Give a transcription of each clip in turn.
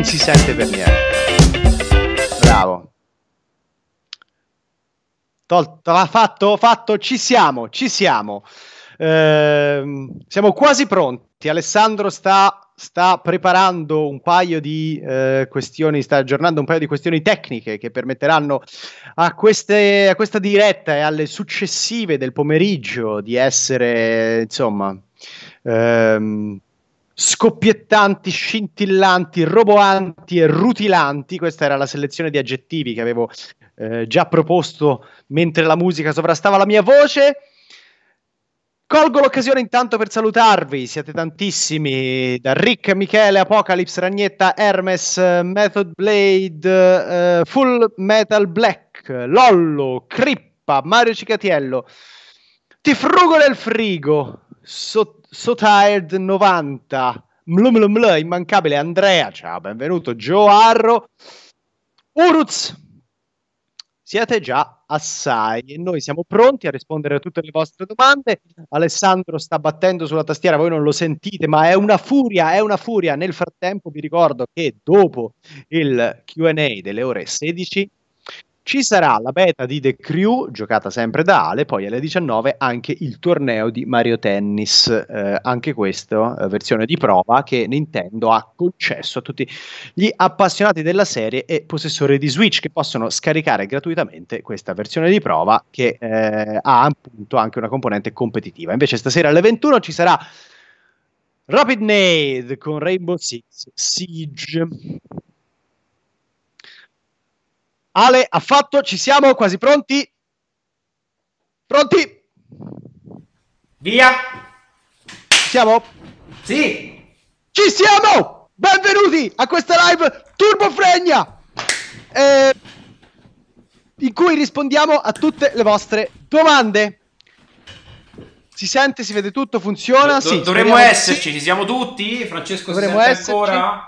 non si sente per niente. Bravo. Fatto, ci siamo. Siamo quasi pronti. Alessandro sta preparando un paio di questioni, sta aggiornando un paio di questioni tecniche che permetteranno a questa diretta e alle successive del pomeriggio di essere, insomma, scoppiettanti, scintillanti, roboanti e rutilanti. Questa era la selezione di aggettivi che avevo già proposto mentre la musica sovrastava la mia voce. Colgo l'occasione intanto per salutarvi, siete tantissimi, da Rick, Michele, Apocalypse, Ragnetta, Hermes, Method Blade, Full Metal Black, Lollo, Crippa, Mario Cicatiello, Ti frugo nel frigo, Sotired 90, Mlumluml, immancabile, Andrea, ciao, benvenuto, Joe Arro, Uruz. Siete già assai e noi siamo pronti a rispondere a tutte le vostre domande. Alessandro sta battendo sulla tastiera, voi non lo sentite, ma è una furia. Nel frattempo vi ricordo che dopo il Q&A delle ore 16 ci sarà la beta di The Crew, giocata sempre da Ale, poi alle 19 anche il torneo di Mario Tennis, anche questa versione di prova che Nintendo ha concesso a tutti gli appassionati della serie e possessori di Switch, che possono scaricare gratuitamente questa versione di prova che ha appunto anche una componente competitiva. Invece stasera alle 21 ci sarà Rapid Nade con Rainbow Six Siege. Ale ha fatto, ci siamo, quasi pronti? Pronti? Via! Ci siamo? Sì! Ci siamo! Benvenuti a questa live Turbofregna! In cui rispondiamo a tutte le vostre domande. Si sente, si vede tutto, funziona? Sì, dovremmo esserci, sì. Ci siamo tutti? Francesco, dovremmo si sente ancora?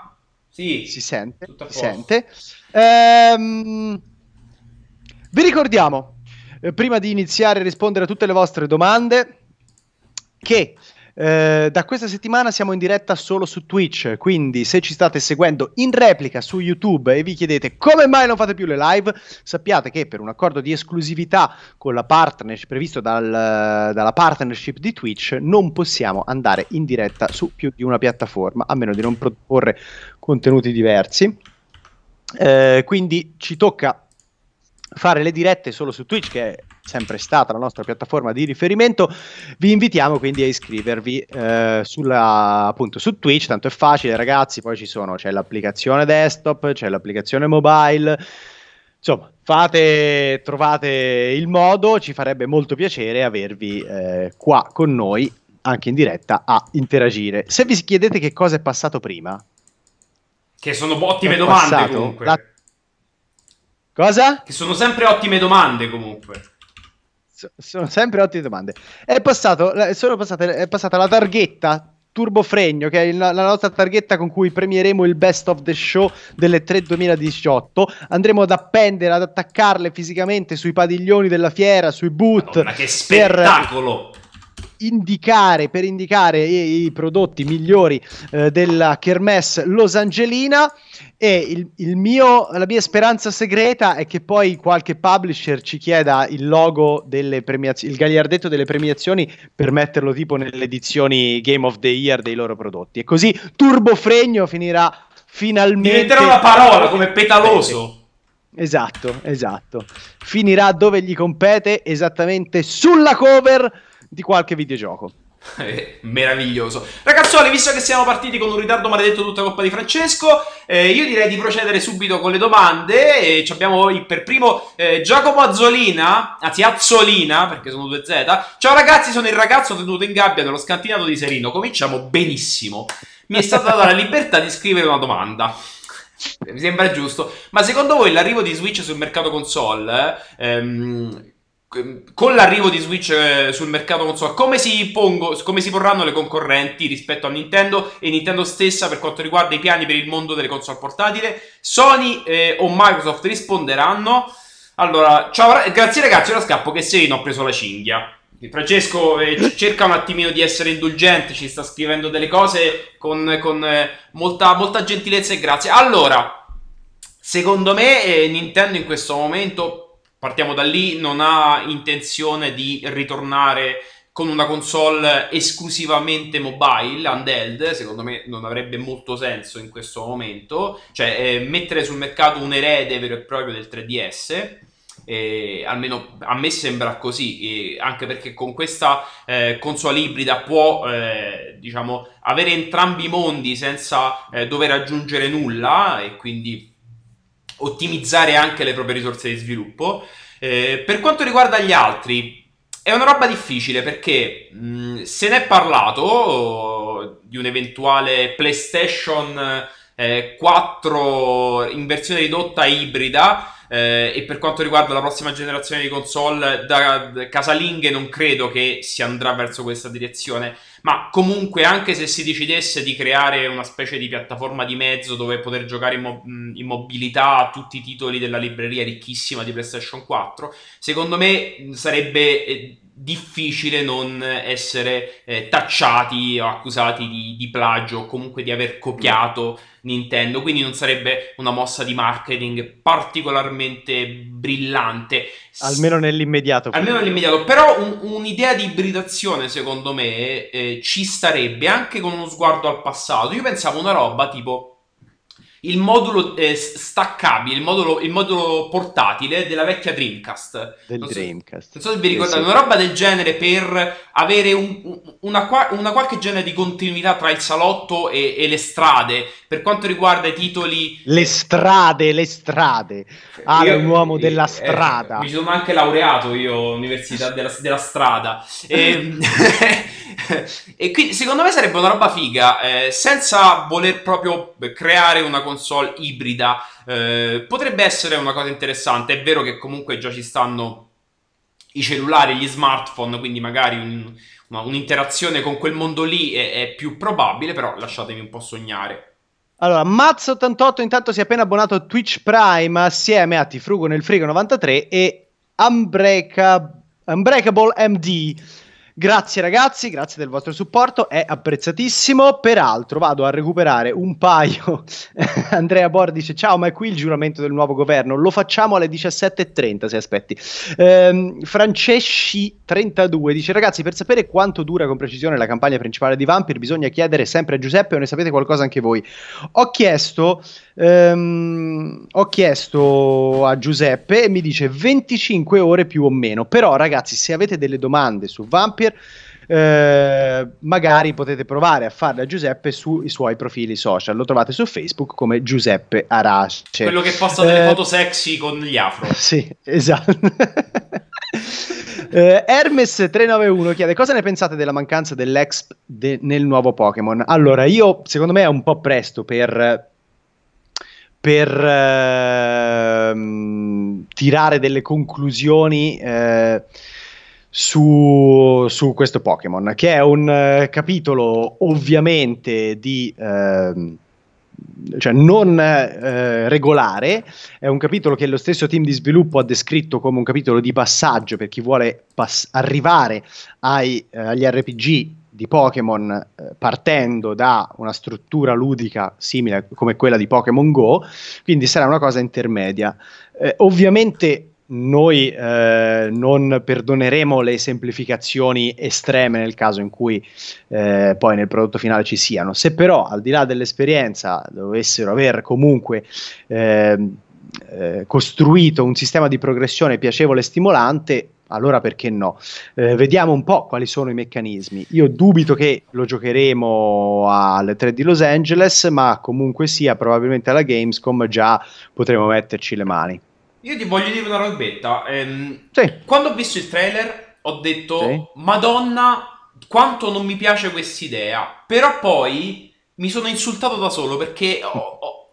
Sì, si sente, si sente. Vi ricordiamo, prima di iniziare a rispondere a tutte le vostre domande, che da questa settimana siamo in diretta solo su Twitch, quindi se ci state seguendo in replica su YouTube e vi chiedete come mai non fate più le live, sappiate che per un accordo di esclusività con la partnership previsto dalla partnership di Twitch non possiamo andare in diretta su più di una piattaforma, a meno di non proporre contenuti diversi. Quindi ci tocca fare le dirette solo su Twitch, che è sempre stata la nostra piattaforma di riferimento. Vi invitiamo quindi a iscrivervi appunto su Twitch, tanto è facile ragazzi, poi c'è l'applicazione desktop, c'è l'applicazione mobile, insomma trovate il modo, ci farebbe molto piacere avervi qua con noi anche in diretta a interagire. Se vi chiedete che cosa è passato prima, che sono ottime domande comunque. Cosa? Che sono sempre ottime domande comunque. Sono sempre ottime domande. È passata la targhetta Turbofregno, che è la nostra targhetta con cui premieremo il best of the show delle 3 2018. Andremo ad appendere, ad attaccarle fisicamente sui padiglioni della fiera, sui booth. Ma che spettacolo! Per indicare i prodotti migliori della Kermesse Los Angelina, e la mia speranza segreta è che poi qualche publisher ci chieda il logo delle premiazioni, il gagliardetto delle premiazioni, per metterlo tipo nelle edizioni Game of the Year dei loro prodotti, e così Turbofregno finirà finalmente, diventerà una parola come Petaloso. Esatto, finirà dove gli compete, esattamente sulla cover di qualche videogioco. Meraviglioso. Ragazzuoli, visto che siamo partiti con un ritardo maledetto tutta colpa di Francesco, io direi di procedere subito con le domande. Ci abbiamo per primo Giacomo Azzolina, anzi Azzolina perché sono 2 Z. Ciao ragazzi, sono il ragazzo tenuto in gabbia nello scantinato di Serino. Cominciamo benissimo. Mi è stata data la libertà di scrivere una domanda. Mi sembra giusto. Ma secondo voi l'arrivo di Switch sul mercato console... con l'arrivo di Switch sul mercato console, come si porranno le concorrenti rispetto a Nintendo e Nintendo stessa per quanto riguarda i piani per il mondo delle console portatile? Sony o Microsoft risponderanno? Allora, ciao, grazie ragazzi, ora scappo che Serino ha preso la cinghia. Francesco cerca un attimino di essere indulgente, ci sta scrivendo delle cose con molta gentilezza e grazia. Allora, secondo me Nintendo in questo momento, partiamo da lì, non ha intenzione di ritornare con una console esclusivamente mobile, handheld. Secondo me non avrebbe molto senso in questo momento, cioè mettere sul mercato un erede vero e proprio del 3DS, almeno a me sembra così, anche perché con questa console ibrida può diciamo avere entrambi i mondi senza dover aggiungere nulla e quindi ottimizzare anche le proprie risorse di sviluppo. Per quanto riguarda gli altri, è una roba difficile perché se n'è parlato di un eventuale PlayStation 4 in versione ridotta ibrida, e per quanto riguarda la prossima generazione di console da casalinghe non credo che si andrà verso questa direzione, ma comunque anche se si decidesse di creare una specie di piattaforma di mezzo dove poter giocare in mobilità tutti i titoli della libreria ricchissima di PlayStation 4, secondo me sarebbe difficile non essere tacciati o accusati di plagio o comunque di aver copiato Nintendo, quindi non sarebbe una mossa di marketing particolarmente brillante, almeno nell'immediato. Almeno nell'immediato, però un'idea di ibridazione secondo me ci starebbe, anche con uno sguardo al passato. Io pensavo una roba tipo il modulo staccabile, il modulo portatile della vecchia Dreamcast. Dreamcast. Non so se vi ricordate, una roba del genere per avere una qualche genere di continuità tra il salotto e le strade. Per quanto riguarda i titoli... Le strade. Ah, un uomo della strada. Mi sono anche laureato io, Università della Strada. E quindi secondo me sarebbe una roba figa, senza voler proprio creare una console ibrida, potrebbe essere una cosa interessante. È vero che comunque già ci stanno i cellulari, gli smartphone, quindi magari un'interazione con quel mondo lì è più probabile, però lasciatemi un po' sognare. Allora, Mazz88 intanto si è appena abbonato a Twitch Prime assieme a Tifrugo nel Frigo 93 e Unbreakable MD. Grazie ragazzi, grazie del vostro supporto, è apprezzatissimo. Peraltro vado a recuperare un paio. Andrea Bordice, ciao, ma è qui il giuramento del nuovo governo, lo facciamo alle 17:30 se aspetti. Francesci32 dice: ragazzi, per sapere quanto dura con precisione la campagna principale di Vampir bisogna chiedere sempre a Giuseppe, o ne sapete qualcosa anche voi? Ho chiesto a Giuseppe e mi dice 25 ore più o meno, però ragazzi, se avete delle domande su Vampir, magari potete provare a farle a Giuseppe sui suoi profili social. Lo trovate su Facebook come Giuseppe Arace, quello che posta delle foto sexy con gli afro. Sì, esatto. Hermes391 chiede: cosa ne pensate della mancanza dell'exp nel nuovo Pokémon? Allora, io secondo me è un po' presto per tirare delle conclusioni su questo Pokémon, che è un capitolo ovviamente di non regolare. È un capitolo che lo stesso team di sviluppo ha descritto come un capitolo di passaggio per chi vuole arrivare agli RPG di Pokémon partendo da una struttura ludica simile come quella di Pokémon Go, quindi sarà una cosa intermedia. Ovviamente noi non perdoneremo le semplificazioni estreme nel caso in cui poi nel prodotto finale ci siano. Se però al di là dell'esperienza dovessero aver comunque costruito un sistema di progressione piacevole e stimolante, allora perché no? Vediamo un po' quali sono i meccanismi. Io dubito che lo giocheremo alle 3 di Los Angeles, ma comunque sia probabilmente alla Gamescom già potremo metterci le mani. Io ti voglio dire una robetta. Sì. Quando ho visto il trailer ho detto sì. Madonna, quanto non mi piace quest'idea. Però poi mi sono insultato da solo perché ho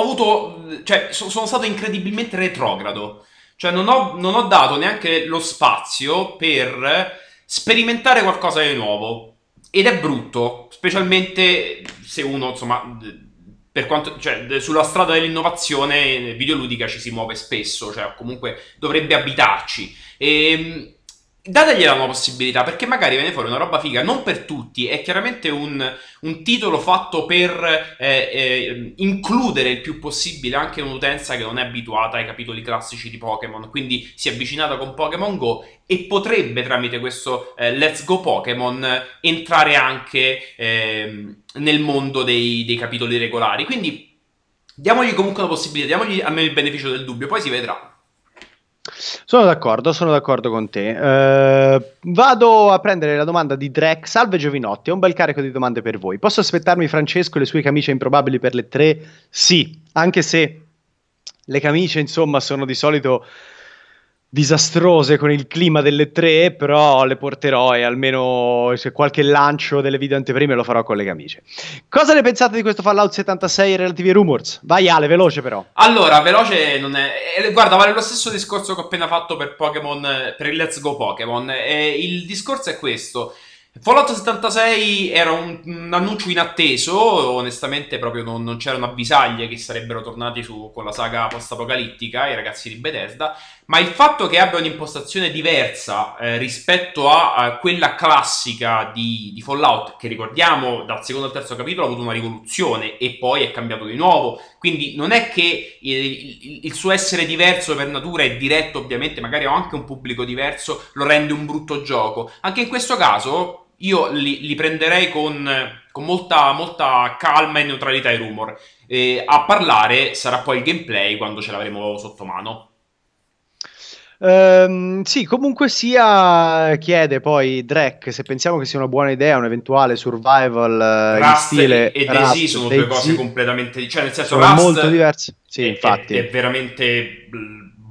avuto, cioè, sono stato incredibilmente retrogrado. Cioè non ho dato neanche lo spazio per sperimentare qualcosa di nuovo. Ed è brutto, specialmente se uno, insomma... Per quanto, cioè, sulla strada dell'innovazione videoludica ci si muove spesso, cioè comunque dovrebbe abitarci. E dategliela una possibilità, perché magari viene fuori una roba figa, non per tutti, è chiaramente un titolo fatto per includere il più possibile anche un'utenza che non è abituata ai capitoli classici di Pokémon, quindi si è avvicinata con Pokémon Go e potrebbe tramite questo Let's Go Pokémon entrare anche nel mondo dei capitoli regolari, quindi diamogli comunque una possibilità, diamogli almeno il beneficio del dubbio, poi si vedrà. Sono d'accordo con te. Vado a prendere la domanda di Drek. Salve Giovinotti, ho un bel carico di domande per voi. Posso aspettarmi Francesco e le sue camicie improbabili per le 3? Sì, anche se le camicie insomma sono di solito disastrose con il clima delle 3, però le porterò e almeno se qualche lancio delle video anteprime lo farò con le camicie. Cosa ne pensate di questo Fallout 76 relativi ai rumors? Vai Ale, veloce però. Allora, veloce non è... Guarda, vale lo stesso discorso che ho appena fatto per Pokémon, per il Let's Go Pokémon. Il discorso è questo. Fallout 76 era un annuncio inatteso, onestamente proprio non c'erano avvisaglie che sarebbero tornati con la saga post-apocalittica, i ragazzi di Bethesda, ma il fatto che abbia un'impostazione diversa rispetto a quella classica di Fallout, che ricordiamo dal secondo al terzo capitolo ha avuto una rivoluzione e poi è cambiato di nuovo, quindi non è che il suo essere diverso per natura è diretto ovviamente, magari ha anche un pubblico diverso, lo rende un brutto gioco, anche in questo caso... Io li prenderei con molta calma e neutralità i rumor. A parlare sarà poi il gameplay quando ce l'avremo sotto mano. Sì, comunque sia, chiede poi Drek se pensiamo che sia una buona idea un eventuale survival Rust in stile e Daisy sono due cose completamente, cioè nel senso sono Rust molto diverse. Sì, infatti è veramente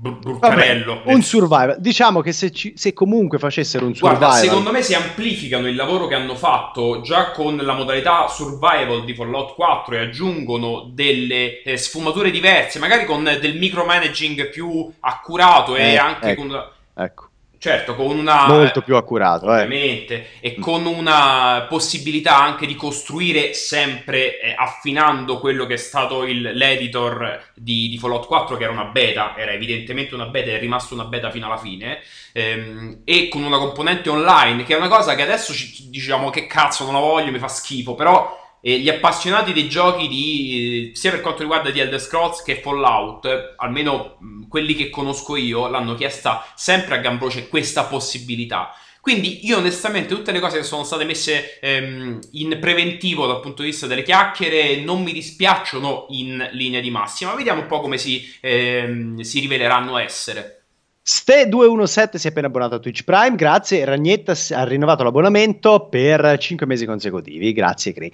bruttarello. Vabbè, un survival, diciamo che se comunque facessero un survival, guarda, secondo me si amplificano il lavoro che hanno fatto già con la modalità survival di Fallout 4 e aggiungono delle sfumature diverse, magari con del micromanaging più accurato e anche ecco, con ecco. Certo, con una... Molto più accurato, ovviamente, e con una possibilità anche di costruire sempre affinando quello che è stato l'editor di Fallout 4, che era una beta, era evidentemente una beta, è rimasta una beta fino alla fine, e con una componente online, che è una cosa che adesso diciamo che cazzo non la voglio, mi fa schifo, però... gli appassionati dei giochi sia per quanto riguarda The Elder Scrolls che Fallout, almeno quelli che conosco io, l'hanno chiesta sempre a gran voce questa possibilità. Quindi io onestamente tutte le cose che sono state messe in preventivo dal punto di vista delle chiacchiere non mi dispiacciono in linea di massima. Vediamo un po' come si riveleranno essere. Ste217 si è appena abbonato a Twitch Prime, grazie. Ragnetta ha rinnovato l'abbonamento per 5 mesi consecutivi, grazie Cri.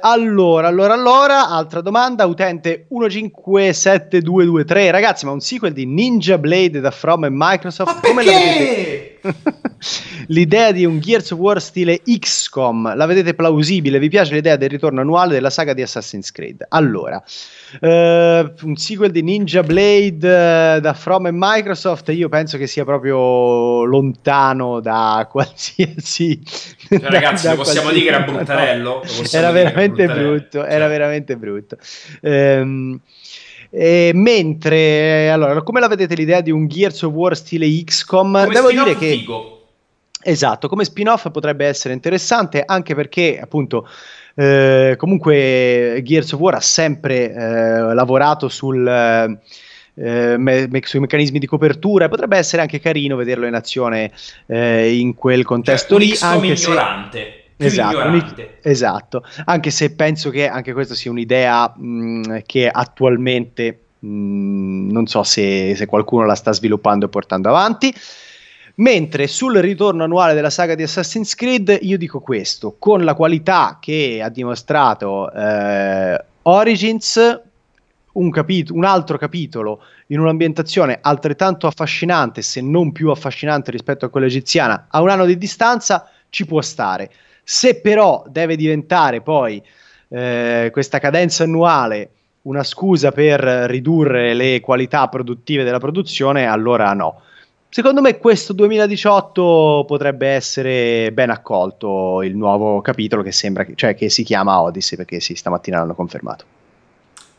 Allora, altra domanda, utente 157223, ragazzi ma un sequel di Ninja Blade da From e Microsoft, ma come la vedete? L'idea di un Gears of War stile XCOM, la vedete plausibile? Vi piace l'idea del ritorno annuale della saga di Assassin's Creed? Allora, un sequel di Ninja Blade da From e Microsoft, io penso che sia proprio lontano da qualsiasi, cioè, ragazzi lo possiamo dire che era bruttarello, no, era veramente brutto, era veramente brutto. Mentre allora come la vedete l'idea di un Gears of War stile XCOM? Come devo dire che figo. Esatto, come spin-off potrebbe essere interessante, anche perché appunto comunque Gears of War ha sempre lavorato sui meccanismi di copertura, potrebbe essere anche carino vederlo in azione in quel contesto, cioè, lì anche ignorante. Esatto, anche se penso che anche questa sia un'idea che attualmente non so se qualcuno la sta sviluppando e portando avanti. Mentre sul ritorno annuale della saga di Assassin's Creed io dico questo: con la qualità che ha dimostrato Origins, un altro capitolo in un'ambientazione altrettanto affascinante, se non più affascinante rispetto a quella egiziana, a un anno di distanza ci può stare. Se però deve diventare poi questa cadenza annuale una scusa per ridurre le qualità produttive della produzione, allora no. Secondo me questo 2018 potrebbe essere ben accolto il nuovo capitolo che sembra che si chiama Odyssey, perché stamattina l'hanno confermato.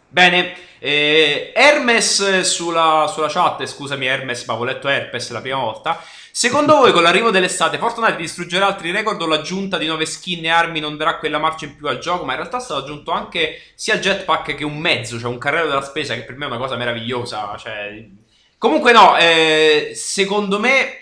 Bene, Hermes sulla chat, scusami Hermes ma ho letto Herpes la prima volta, Secondo voi, con l'arrivo dell'estate, Fortnite distruggerà altri record o l'aggiunta di nuove skin e armi non darà quella marcia in più al gioco? Ma in realtà è stato aggiunto anche sia jetpack che un mezzo, cioè un carrello della spesa, che per me è una cosa meravigliosa, cioè... Comunque no, secondo me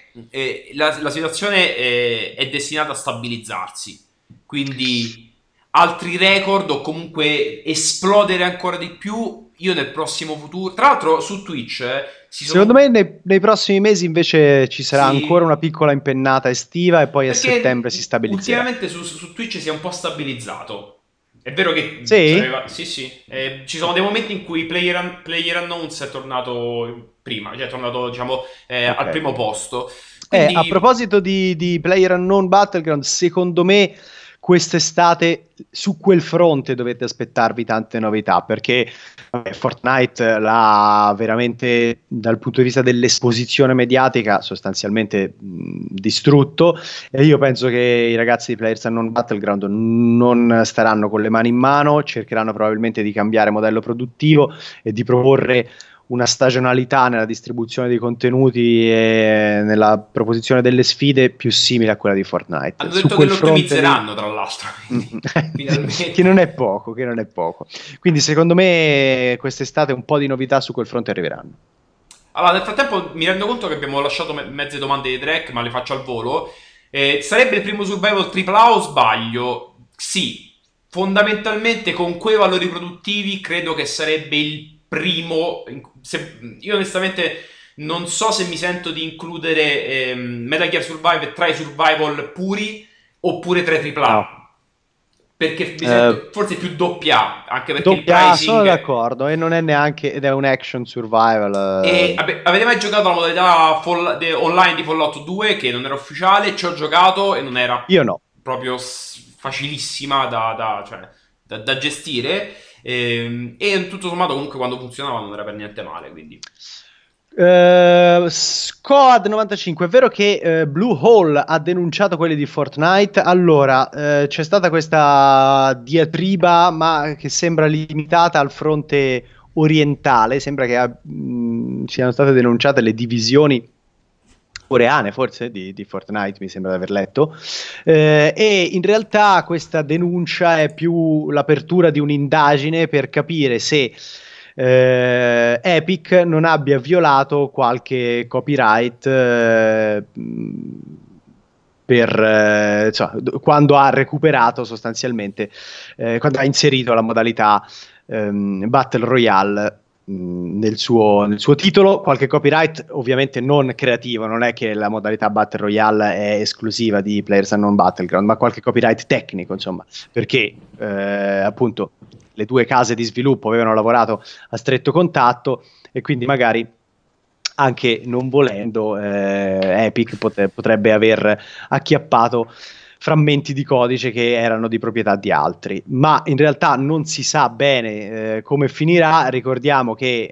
la situazione è destinata a stabilizzarsi, quindi... altri record o comunque esplodere ancora di più io nel prossimo futuro. Tra l'altro su Twitch secondo me nei prossimi mesi invece ci sarà ancora una piccola impennata estiva e poi perché a settembre si stabilizzerà. Ultimamente su Twitch si è un po' stabilizzato. È vero che ci sono dei momenti in cui PlayerUnknown's è tornato prima, cioè è tornato diciamo okay. Al primo posto. Quindi... a proposito di PlayerUnknown Battleground, secondo me quest'estate su quel fronte dovete aspettarvi tante novità, perché Fortnite l'ha veramente dal punto di vista dell'esposizione mediatica sostanzialmente distrutto, e io penso che i ragazzi di PlayerUnknown's Battleground non staranno con le mani in mano, cercheranno probabilmente di cambiare modello produttivo e di proporre una stagionalità nella distribuzione dei contenuti e nella proposizione delle sfide più simile a quella di Fortnite. Hanno detto che lo ottimizzeranno, tra l'altro. che non è poco. Quindi secondo me quest'estate un po' di novità su quel fronte arriveranno. Allora, nel frattempo mi rendo conto che abbiamo lasciato mezze domande di Drake, ma le faccio al volo. Sarebbe il primo survival AAA o sbaglio? Sì. Fondamentalmente con quei valori produttivi credo che sarebbe il primo. Io onestamente non so se mi sento di includere Metal Gear Survive tra i survival puri oppure tra i AAA, no. Perché mi sento forse più doppia, anche perché doppia, il pricing sono d'accordo, e non è neanche, ed è un action survival. Avete mai giocato la modalità online di Fallout 2 che non era ufficiale? Ci ho giocato e non era proprio facilissima da gestire. E tutto sommato comunque quando funzionava non era per niente male, quindi Squad 95, è vero che Blue Hole ha denunciato quelli di Fortnite. Allora c'è stata questa diatriba, ma che sembra limitata al fronte orientale, sembra che siano state denunciate le divisioni coreane forse di Fortnite, mi sembra di aver letto, e in realtà questa denuncia è più l'apertura di un'indagine per capire se Epic non abbia violato qualche copyright quando ha recuperato sostanzialmente, quando ha inserito la modalità Battle Royale nel suo titolo. Qualche copyright ovviamente non creativo, non è che la modalità Battle Royale è esclusiva di PlayerUnknown's Battleground, ma qualche copyright tecnico, insomma, perché appunto le due case di sviluppo avevano lavorato a stretto contatto e quindi magari anche non volendo Epic potrebbe aver acchiappato frammenti di codice che erano di proprietà di altri, ma in realtà non si sa bene come finirà. Ricordiamo che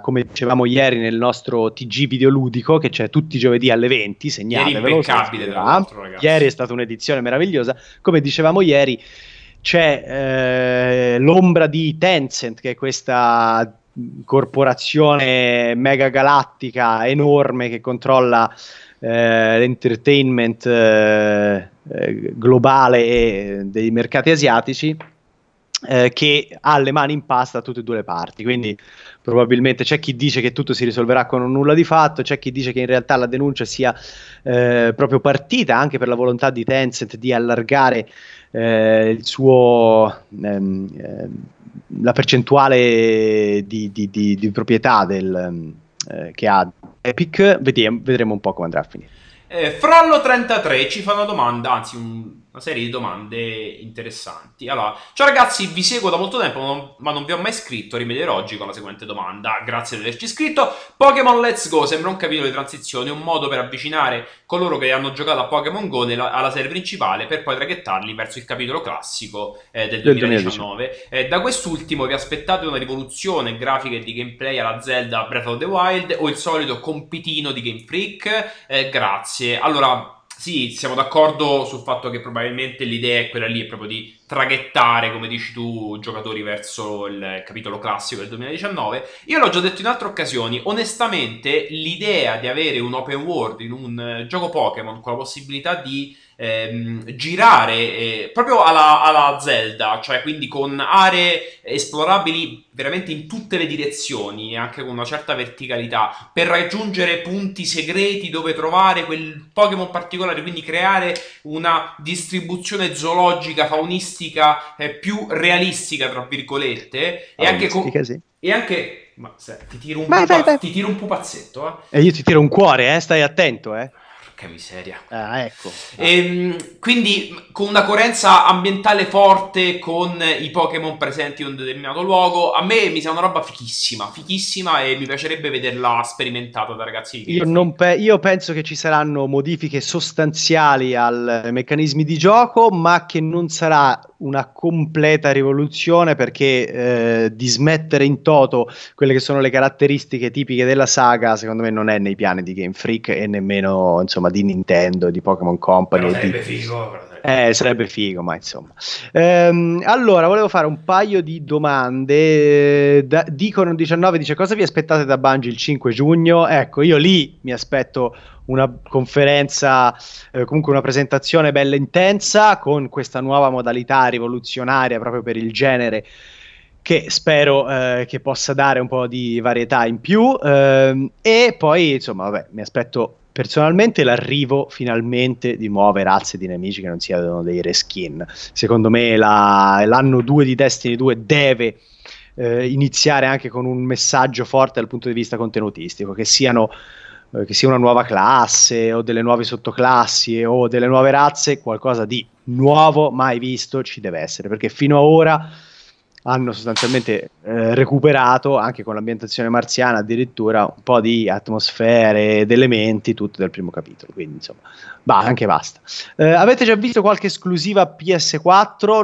come dicevamo ieri nel nostro TG videoludico, che c'è tutti i giovedì alle 20, segnatevi, ieri è stata un'edizione meravigliosa, come dicevamo ieri c'è l'ombra di Tencent, che è questa corporazione mega galattica enorme che controlla l'entertainment globale e dei mercati asiatici, che ha le mani in pasta a tutte e due le parti. Quindi probabilmente c'è chi dice che tutto si risolverà con un nulla di fatto, c'è chi dice che in realtà la denuncia sia proprio partita anche per la volontà di Tencent di allargare il suo la percentuale di proprietà che ha Epic. Vedremo un po' come andrà a finire. Frollo33 ci fa una domanda, anzi una serie di domande interessanti. Allora, ciao ragazzi, vi seguo da molto tempo ma non vi ho mai scritto, rimedierò oggi con la seguente domanda, grazie di averci scritto. Pokémon Let's Go sembra un capitolo di transizione, un modo per avvicinare coloro che hanno giocato a Pokémon Go alla serie principale per poi traghettarli verso il capitolo classico del 2019. Da quest'ultimo vi aspettate una rivoluzione grafica e di gameplay alla Zelda Breath of the Wild o il solito compitino di Game Freak? Grazie. Allora, sì, siamo d'accordo sul fatto che probabilmente l'idea è quella lì, è proprio di traghettare, come dici tu, giocatori verso il capitolo classico del 2019. Io l'ho già detto in altre occasioni, onestamente l'idea di avere un open world in un gioco Pokémon con la possibilità di girare proprio alla Zelda, cioè quindi con aree esplorabili veramente in tutte le direzioni, anche con una certa verticalità, per raggiungere punti segreti dove trovare quel Pokémon particolare, quindi creare una distribuzione zoologica, faunistica, più realistica, tra virgolette, e anche con... sì. E anche... Ma se, ti tiro un pupazzetto, eh? E io ti tiro un cuore, stai attento, Che miseria. Ah, ecco. Quindi con una coerenza ambientale forte con i Pokémon presenti in un determinato luogo, a me mi sa una roba fichissima, fichissima, e mi piacerebbe vederla sperimentata da ragazzi. Io penso che ci saranno modifiche sostanziali ai meccanismi di gioco, ma che non sarà una completa rivoluzione, perché dismettere in toto quelle che sono le caratteristiche tipiche della saga, secondo me non è nei piani di Game Freak e nemmeno, insomma, di Nintendo, di Pokémon Company. Sarebbe figo, ma insomma. Allora, volevo fare un paio di domande. Dicono 19, dice: cosa vi aspettate da Bungie il 5 giugno? Ecco, io lì mi aspetto una conferenza, comunque una presentazione bella intensa, con questa nuova modalità rivoluzionaria proprio per il genere, che spero che possa dare un po' di varietà in più. E poi, insomma, vabbè, mi aspetto personalmente l'arrivo finalmente di nuove razze di nemici che non siano dei reskin. Secondo me l'anno 2 di Destiny 2 deve iniziare anche con un messaggio forte dal punto di vista contenutistico, che sia una nuova classe o delle nuove sottoclassi o delle nuove razze, qualcosa di nuovo mai visto ci deve essere, perché fino a ora hanno sostanzialmente recuperato, anche con l'ambientazione marziana addirittura, un po' di atmosfere ed elementi tutti del primo capitolo, quindi insomma anche basta. Avete già visto qualche esclusiva PS4?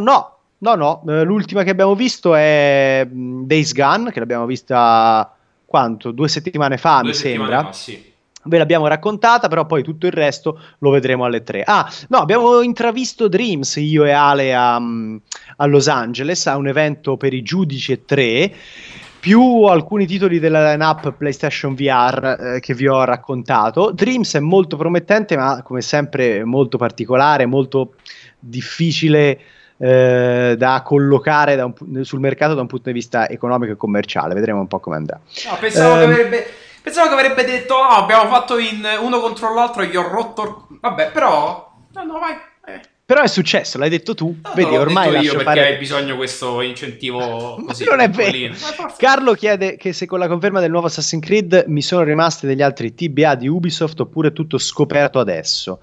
No, l'ultima che abbiamo visto è Days Gone, che l'abbiamo vista quanto? 2 settimane fa, mi sembra. Fa, sì. Ve l'abbiamo raccontata, però poi tutto il resto lo vedremo alle 3. Abbiamo intravisto Dreams, io e Ale, a Los Angeles, a un evento per i giudici e 3, più alcuni titoli della line-up PlayStation VR che vi ho raccontato. Dreams è molto promettente, ma come sempre molto particolare, molto difficile da collocare sul mercato da un punto di vista economico e commerciale. Vedremo un po' come andrà. No, pensavo che avrebbe detto: abbiamo fatto in uno contro l'altro e gli ho rotto. Vabbè, però. No, vai. Però è successo, l'hai detto tu. No, vedi, ormai detto io perché fare... hai bisogno di questo incentivo così. Non è vero. Carlo chiede che se con la conferma del nuovo Assassin's Creed mi sono rimasti degli altri TBA di Ubisoft oppure tutto scoperto adesso.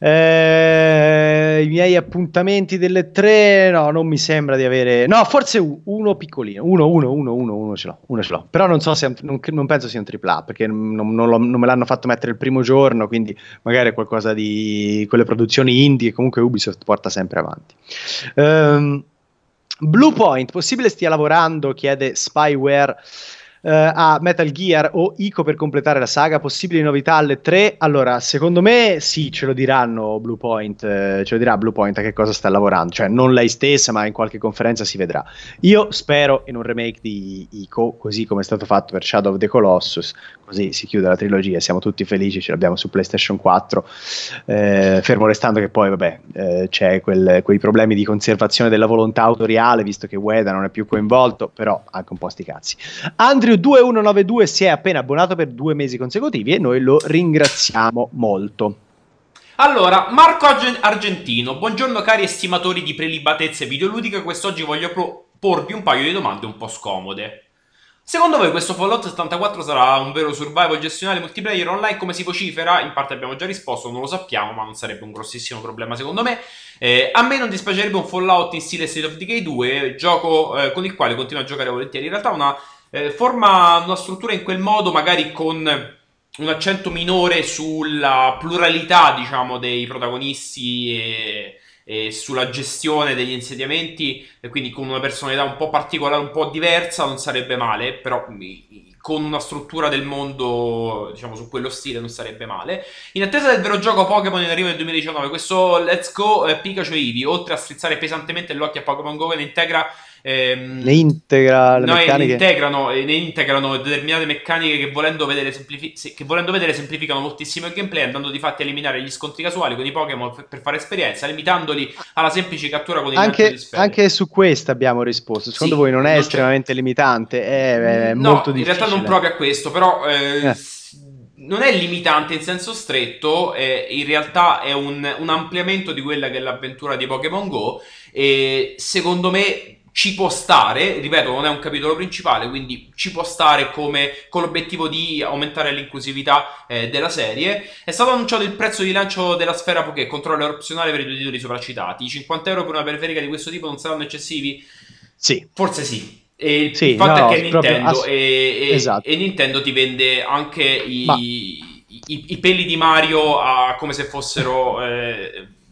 I miei appuntamenti delle 3, no, non mi sembra di avere, no, forse uno piccolino, uno ce l'ho, però non so se non penso sia un AAA, perché non me l'hanno fatto mettere il primo giorno, quindi magari è qualcosa di quelle produzioni indie che comunque Ubisoft porta sempre avanti. Bluepoint, possibile stia lavorando, chiede Spyware, a Metal Gear o Ico per completare la saga? Possibili novità alle 3? Allora, secondo me sì, ce lo diranno Bluepoint, ce lo dirà Bluepoint a che cosa sta lavorando, cioè non lei stessa, ma in qualche conferenza si vedrà. Io spero in un remake di Ico, così come è stato fatto per Shadow of the Colossus, così si chiude la trilogia, siamo tutti felici, ce l'abbiamo su PlayStation 4, fermo restando che poi vabbè, c'è quei problemi di conservazione della volontà autoriale, visto che Ueda non è più coinvolto, però anche un po' sti cazzi. Andrew 2192 si è appena abbonato per 2 mesi consecutivi e noi lo ringraziamo molto. Allora, Marco Argentino: buongiorno cari estimatori di prelibatezze videoludiche, quest'oggi voglio porvi un paio di domande un po' scomode. Secondo voi questo Fallout 74 sarà un vero survival gestionale multiplayer online come si vocifera? In parte abbiamo già risposto, non lo sappiamo, ma non sarebbe un grossissimo problema secondo me. A me non dispiacerebbe un Fallout in stile State of Decay 2, gioco con il quale continuo a giocare volentieri. In realtà forma una struttura in quel modo, magari con un accento minore sulla pluralità, diciamo, dei protagonisti e sulla gestione degli insediamenti, e quindi con una personalità un po' particolare, un po' diversa, non sarebbe male, però con una struttura del mondo, diciamo, su quello stile non sarebbe male. In attesa del vero gioco Pokémon in arrivo nel 2019, questo Let's Go Pikachu e Eevee, oltre a strizzare pesantemente l'occhio a Pokémon Go, ne integra ne integrano determinate meccaniche che volendo vedere semplificano moltissimo il gameplay, andando di fatto a eliminare gli scontri casuali con i Pokémon per fare esperienza, limitandoli alla semplice cattura con i sfere. Anche su questo abbiamo risposto. Secondo voi non è estremamente limitante? È molto difficile. In realtà non proprio a questo, però non è limitante in senso stretto, in realtà è un ampliamento di quella che è l'avventura di Pokémon Go, e secondo me ci può stare, ripeto, non è un capitolo principale, quindi ci può stare come, con l'obiettivo di aumentare l'inclusività della serie. È stato annunciato il prezzo di lancio della sfera Poké, controller opzionale per i due titoli sopracitati. I €50 per una periferica di questo tipo non saranno eccessivi? Sì. Forse sì. E il fatto è che Nintendo, esatto. E Nintendo ti vende anche i peli di Mario come se fossero,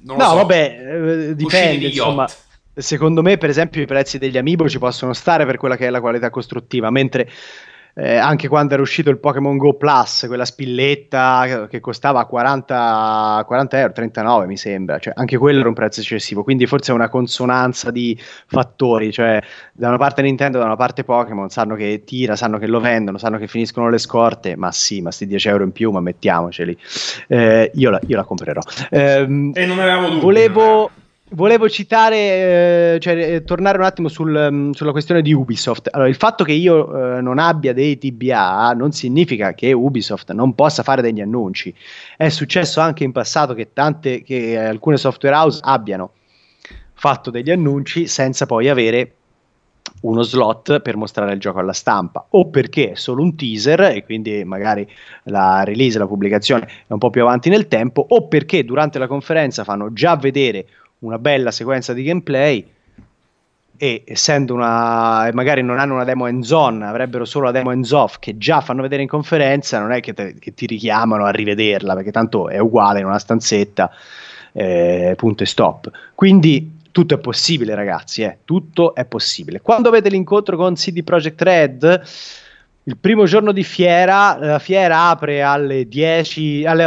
dipende, insomma. Secondo me, per esempio, i prezzi degli amiibo ci possono stare per quella che è la qualità costruttiva, mentre anche quando era uscito il Pokémon Go Plus, quella spilletta che costava 40 €, 39 mi sembra, cioè anche quello era un prezzo eccessivo, quindi forse è una consonanza di fattori, cioè da una parte Nintendo, da una parte Pokémon, sanno che tira, sanno che lo vendono, sanno che finiscono le scorte, ma sì, ma sti €10 in più, ma mettiamoceli, io la comprerò. E non avevamo dubbi. Volevo citare, tornare un attimo sulla questione di Ubisoft. Allora, il fatto che io non abbia dei TBA non significa che Ubisoft non possa fare degli annunci. È successo anche in passato che alcune software house abbiano fatto degli annunci senza poi avere uno slot per mostrare il gioco alla stampa, o perché è solo un teaser e quindi magari la release, la pubblicazione è un po' più avanti nel tempo, o perché durante la conferenza fanno già vedere una bella sequenza di gameplay e magari non hanno una demo hands on, avrebbero solo la demo hands off che già fanno vedere in conferenza, non è che ti richiamano a rivederla perché tanto è uguale in una stanzetta, punto e stop. Quindi tutto è possibile, ragazzi, tutto è possibile. Quando avete l'incontro con CD Projekt Red, il primo giorno di fiera, la fiera apre alle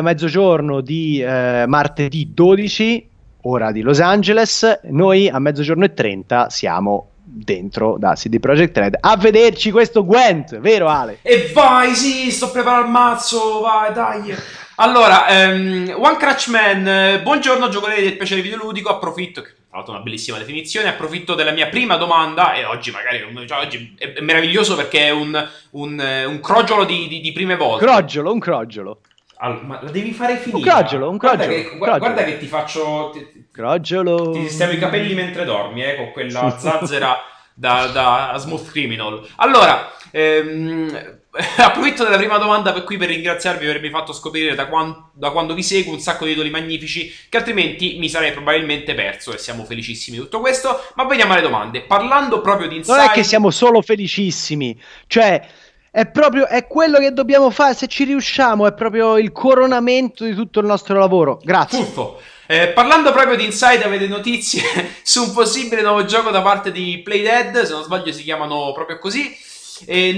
mezzogiorno di martedì 12 ora di Los Angeles, noi a 00:30 siamo dentro da CD Projekt Red a vederci questo Gwent, vero Ale? E vai, sì, sto preparando il mazzo, vai, dai. Allora, One Crutch Man, buongiorno giocatori del piacere videoludico, approfitto, che tra l'altro è una bellissima definizione, approfitto della mia prima domanda, e oggi magari, cioè, oggi è meraviglioso perché è un crogiolo di prime volte. Un crogiolo. Allora, ma la devi fare finita. Guarda che ti faccio. Ti sistemo i capelli mentre dormi, con quella zazzera da Smooth Criminal. Allora, approfitto della prima domanda per ringraziarvi per avermi fatto scoprire da quando vi seguo un sacco di titoli magnifici che altrimenti mi sarei probabilmente perso, e siamo felicissimi di tutto questo. Ma veniamo alle domande. Parlando proprio di Inside. Non è che siamo solo felicissimi, cioè. È quello che dobbiamo fare, se ci riusciamo, è proprio il coronamento di tutto il nostro lavoro. Grazie. Parlando proprio di Inside, avete notizie su un possibile nuovo gioco da parte di Playdead, se non sbaglio si chiamano proprio così.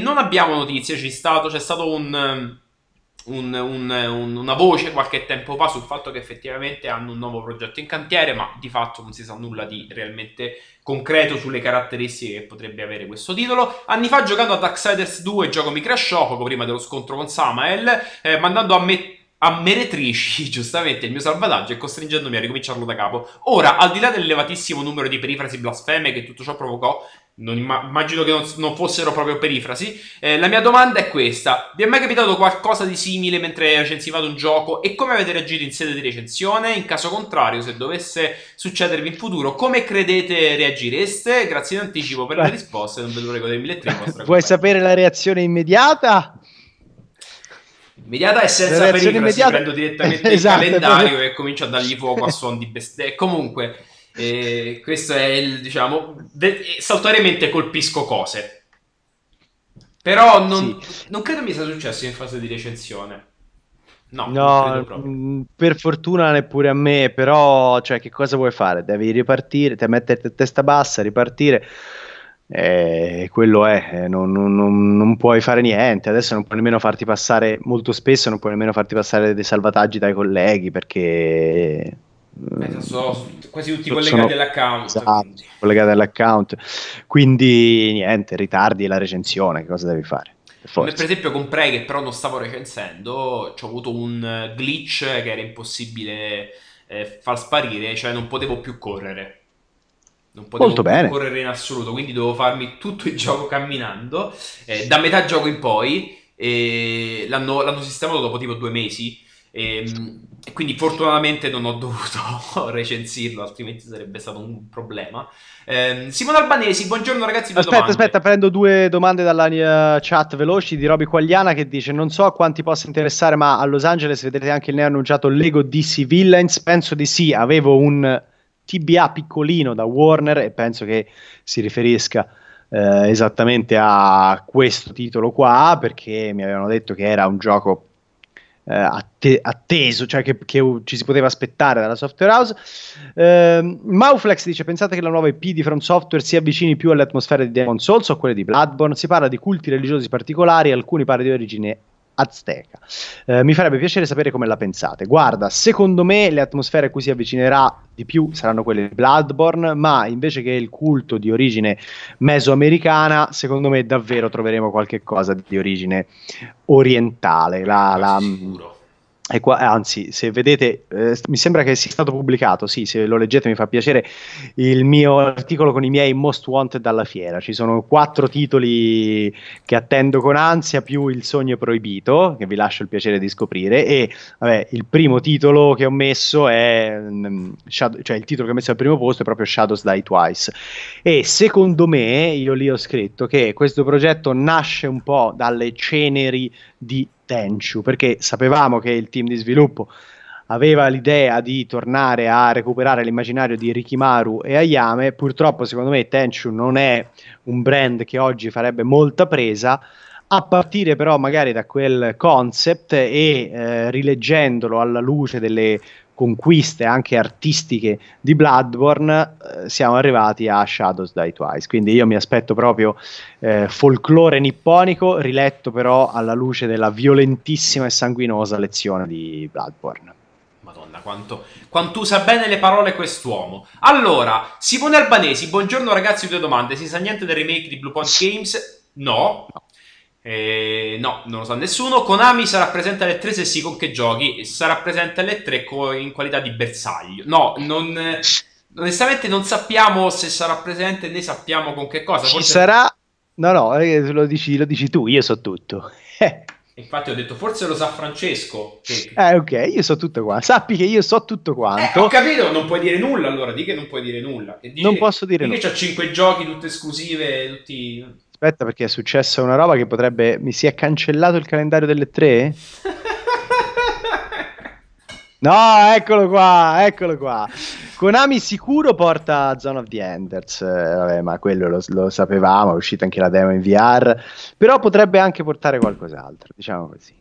Non abbiamo notizie, c'è stato una voce qualche tempo fa sul fatto che effettivamente hanno un nuovo progetto in cantiere, ma di fatto non si sa nulla di realmente concreto sulle caratteristiche che potrebbe avere questo titolo. Anni fa, giocando a Darksiders 2, il gioco mi crashò poco prima dello scontro con Samael, mandando a meretrici, giustamente, il mio salvataggio e costringendomi a ricominciarlo da capo. Ora, al di là dell'elevatissimo numero di perifrasi blasfeme che tutto ciò provocò, immagino che non fossero proprio perifrasi, la mia domanda è questa: vi è mai capitato qualcosa di simile mentre recensivate un gioco, e come avete reagito in sede di recensione? In caso contrario, se dovesse succedervi in futuro, come credete reagireste? Grazie in anticipo per la risposta, non ve lo ricordo, 1300. Vuoi sapere la reazione immediata? Immediata e senza perifrasi, prendo direttamente il calendario e comincio a dargli fuoco a suon di bestie. Comunque, questo è il, diciamo, saltuariamente colpisco cose, però non credo mi sia successo in fase di recensione. No, per fortuna neppure a me, però, cioè, che cosa vuoi fare? Devi ripartire, metterti a testa bassa, ripartire. Quello è, non puoi fare niente. Adesso non puoi nemmeno farti passare, molto spesso non puoi nemmeno farti passare dei salvataggi dai colleghi, perché quasi tutti collegati all'account, esatto, collegati all'account, quindi niente, ritardi la recensione, che cosa devi fare? Come per esempio con Prey, che però non stavo recensendo, c'ho avuto un glitch che era impossibile far sparire, cioè non potevo più correre. Non potevo correre in assoluto, quindi dovevo farmi tutto il gioco camminando, da metà gioco in poi, l'hanno sistemato dopo tipo 2 mesi, e quindi fortunatamente non ho dovuto recensirlo, altrimenti sarebbe stato un problema. Simone Albanesi, buongiorno ragazzi. Aspetta, prendo 2 domande dalla mia chat veloci di Roby Quagliana, che dice: non so a quanti possa interessare, ma a Los Angeles vedrete anche il neannunciato Lego DC Villains? Penso di sì, avevo un TBA piccolino da Warner e penso che si riferisca esattamente a questo titolo qua, perché mi avevano detto che era un gioco atteso, cioè che ci si poteva aspettare dalla Software House. Mauflex dice: pensate che la nuova IP di From Software si avvicini più all'atmosfera di Demon's Souls o a quelle di Bloodborne? Si parla di culti religiosi particolari, alcuni pare di origine azteca. Mi farebbe piacere sapere come la pensate. Guarda, secondo me le atmosfere a cui si avvicinerà di più saranno quelle di Bloodborne, ma invece che il culto di origine mesoamericana, secondo me davvero troveremo qualche cosa di origine orientale. Sicuro. Anzi, se vedete, mi sembra che sia stato pubblicato, sì, se lo leggete mi fa piacere, il mio articolo con i miei Most Wanted dalla fiera. Ci sono 4 titoli che attendo con ansia, più Il Sogno Proibito, che vi lascio il piacere di scoprire, e vabbè, il primo titolo che ho messo è cioè il titolo che ho messo al primo posto è proprio Shadows Die Twice, e secondo me, io lì ho scritto che questo progetto nasce un po' dalle ceneri di Tenchu, perché sapevamo che il team di sviluppo aveva l'idea di tornare a recuperare l'immaginario di Rikimaru e Ayame. Purtroppo secondo me Tenchu non è un brand che oggi farebbe molta presa, a partire però magari da quel concept e rileggendolo alla luce delle conquiste anche artistiche di Bloodborne, siamo arrivati a Shadows Die Twice. Quindi io mi aspetto proprio folklore nipponico riletto però alla luce della violentissima e sanguinosa lezione di Bloodborne. Madonna, quanto usa bene le parole quest'uomo. Allora, Simone Albanesi, buongiorno ragazzi, 2 domande. Si sa niente del remake di Bluepoint Games? No. No, non lo sa nessuno. Konami sarà presente alle 3? Se sì, con che giochi? Sarà presente alle 3 in qualità di bersaglio? No, onestamente non sappiamo se sarà presente, né sappiamo con che cosa. Forse sarà. No, lo dici tu, io so tutto. Infatti ho detto, forse lo sa Francesco che... ok, io so tutto quanto. Sappi che io so tutto quanto. Ho capito, non puoi dire nulla. Allora di che non puoi dire nulla, e non posso dire nulla. Perché c'ho 5 giochi, tutte esclusive, tutti... Aspetta, perché è successa una roba che potrebbe... Mi si è cancellato il calendario delle 3? No, eccolo qua. Konami sicuro porta Zone of the Enders. Vabbè, ma quello lo sapevamo, è uscita anche la demo in VR. Però potrebbe anche portare qualcos'altro, diciamo così.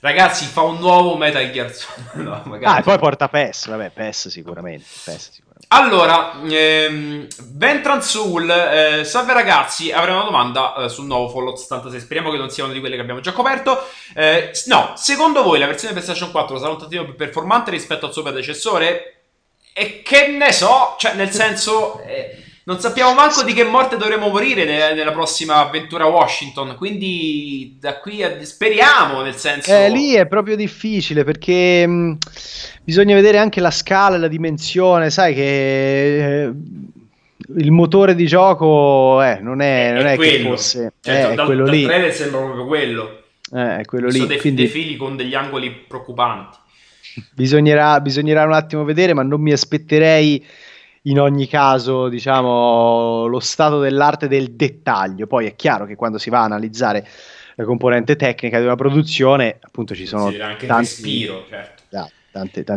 Ragazzi, fa un nuovo Metal Gear Solid. No, magari. E poi porta PES. Vabbè, PES sicuramente. Allora, Ventransoul, salve ragazzi, avrei una domanda sul nuovo Fallout 76. Speriamo che non sia una di quelle che abbiamo già coperto. No, secondo voi la versione PlayStation 4 sarà un tantino più performante rispetto al suo predecessore? E che ne so, cioè nel senso... non sappiamo manco di che morte dovremo morire nella prossima avventura a Washington, quindi da qui a... speriamo, nel senso... lì è proprio difficile, perché bisogna vedere anche la scala e la dimensione, sai che il motore di gioco non è che fosse... Certo, quello lì. Dal trailer sembra proprio quello. Quello lì. Dei fili con degli angoli preoccupanti. Bisognerà un attimo vedere, ma non mi aspetterei... In ogni caso, diciamo, lo stato dell'arte del dettaglio. Poi è chiaro che quando si va a analizzare la componente tecnica di una produzione, appunto, ci sono anche tanti, respiro, certo.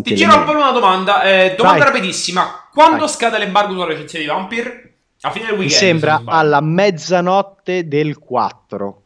Ti giro un po' una domanda, rapidissima. Quando scade l'embargo sulla recensione di Vampir? A fine del weekend? Mi sembra alla mezzanotte del 4.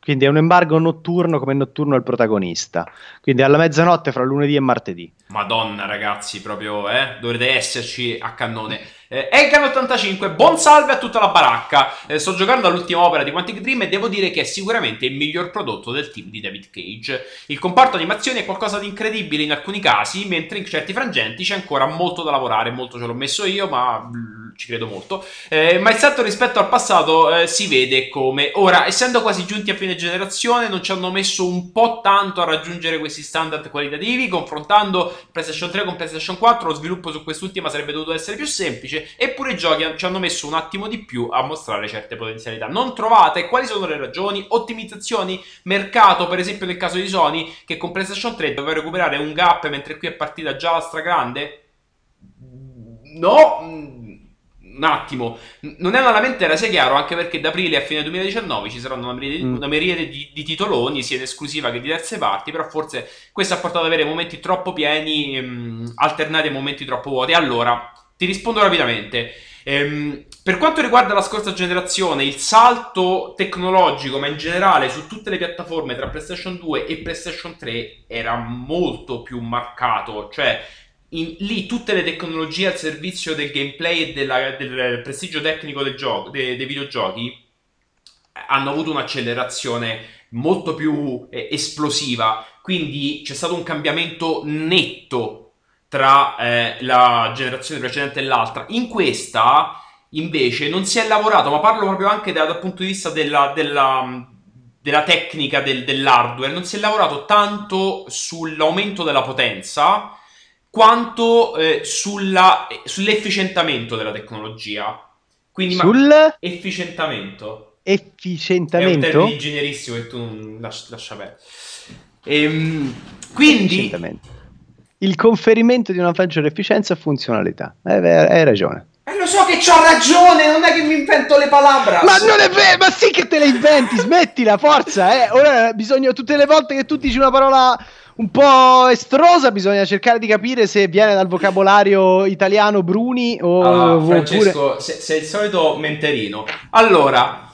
Quindi è un embargo notturno, come notturno è il protagonista. Quindi alla mezzanotte fra lunedì e martedì. Madonna ragazzi, proprio, dovete esserci a cannone. Elkan85, buon salve a tutta la baracca. Sto giocando all'ultima opera di Quantic Dream e devo dire che è sicuramente il miglior prodotto del team di David Cage. Il comparto animazione è qualcosa di incredibile in alcuni casi, mentre in certi frangenti c'è ancora molto da lavorare. Molto ce l'ho messo io, ma ci credo molto, ma il salto rispetto al passato si vede come ora, essendo quasi giunti a fine generazione, non ci hanno messo un po' tanto a raggiungere questi standard qualitativi. Confrontando PlayStation 3 con PlayStation 4, lo sviluppo su quest'ultima sarebbe dovuto essere più semplice, eppure i giochi ci hanno messo un attimo di più a mostrare certe potenzialità. Non trovate? Quali sono le ragioni? Ottimizzazioni? Mercato, per esempio nel caso di Sony, che con PlayStation 3 doveva recuperare un gap, mentre qui è partita già la stragrande? No, un attimo, non è una lamentela, sia chiaro, anche perché da aprile a fine 2019 ci saranno una miriade di titoloni, sia in esclusiva che di terze parti, però forse questo ha portato ad avere momenti troppo pieni, alternati a momenti troppo vuoti. Allora, ti rispondo rapidamente. Per quanto riguarda la scorsa generazione, il salto tecnologico, ma in generale su tutte le piattaforme tra PlayStation 2 e PlayStation 3, era molto più marcato, cioè... lì tutte le tecnologie al servizio del gameplay e del prestigio tecnico del gioco, dei videogiochi, hanno avuto un'accelerazione molto più esplosiva. Quindi c'è stato un cambiamento netto tra la generazione precedente e l'altra. In questa invece non si è lavorato, ma parlo proprio anche dal punto di vista della tecnica dell'hardware, non si è lavorato tanto sull'aumento della potenza quanto sull'efficientamento della tecnologia. Quindi efficientamento. Efficientamento? È un termine ingegnerissimo che tu non lascia bene. Quindi il conferimento di una maggiore efficienza e funzionalità. Hai ragione. Lo so che c'ho ragione, non è che mi invento le palabra. Ma non è vero, ma sì che te le inventi, smettila, forza. Ora bisogna, tutte le volte che tu dici una parola... un po' estrosa, bisogna cercare di capire se viene dal vocabolario italiano Bruni o... Ah, Francesco, oppure... sei il solito menterino. Allora...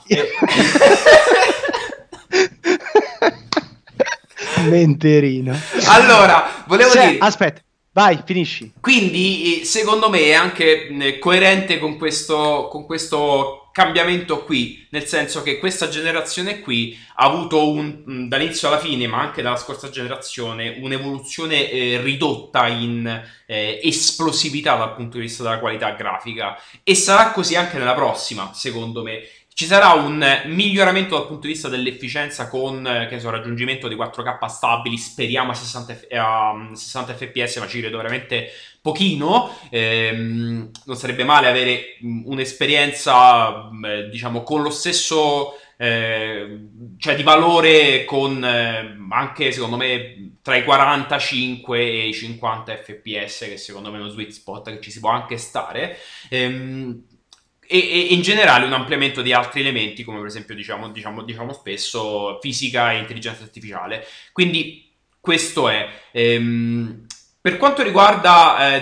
menterino. Allora, volevo dire... Aspetta, vai, finisci. Quindi, secondo me, è anche coerente con questo cambiamento qui, nel senso che questa generazione qui ha avuto dall'inizio alla fine, ma anche dalla scorsa generazione, un'evoluzione ridotta in esplosività dal punto di vista della qualità grafica, e sarà così anche nella prossima. Secondo me ci sarà un miglioramento dal punto di vista dell'efficienza con, che so, raggiungimento di 4K stabili, speriamo a 60 fps, ma ci credo veramente pochino. Non sarebbe male avere un'esperienza, diciamo, con lo stesso, cioè di valore, con anche, secondo me, tra i 45 e i 50 fps, che secondo me è uno sweet spot che ci si può anche stare, e in generale un ampliamento di altri elementi, come per esempio, diciamo spesso, fisica e intelligenza artificiale. Quindi questo è... Per quanto riguarda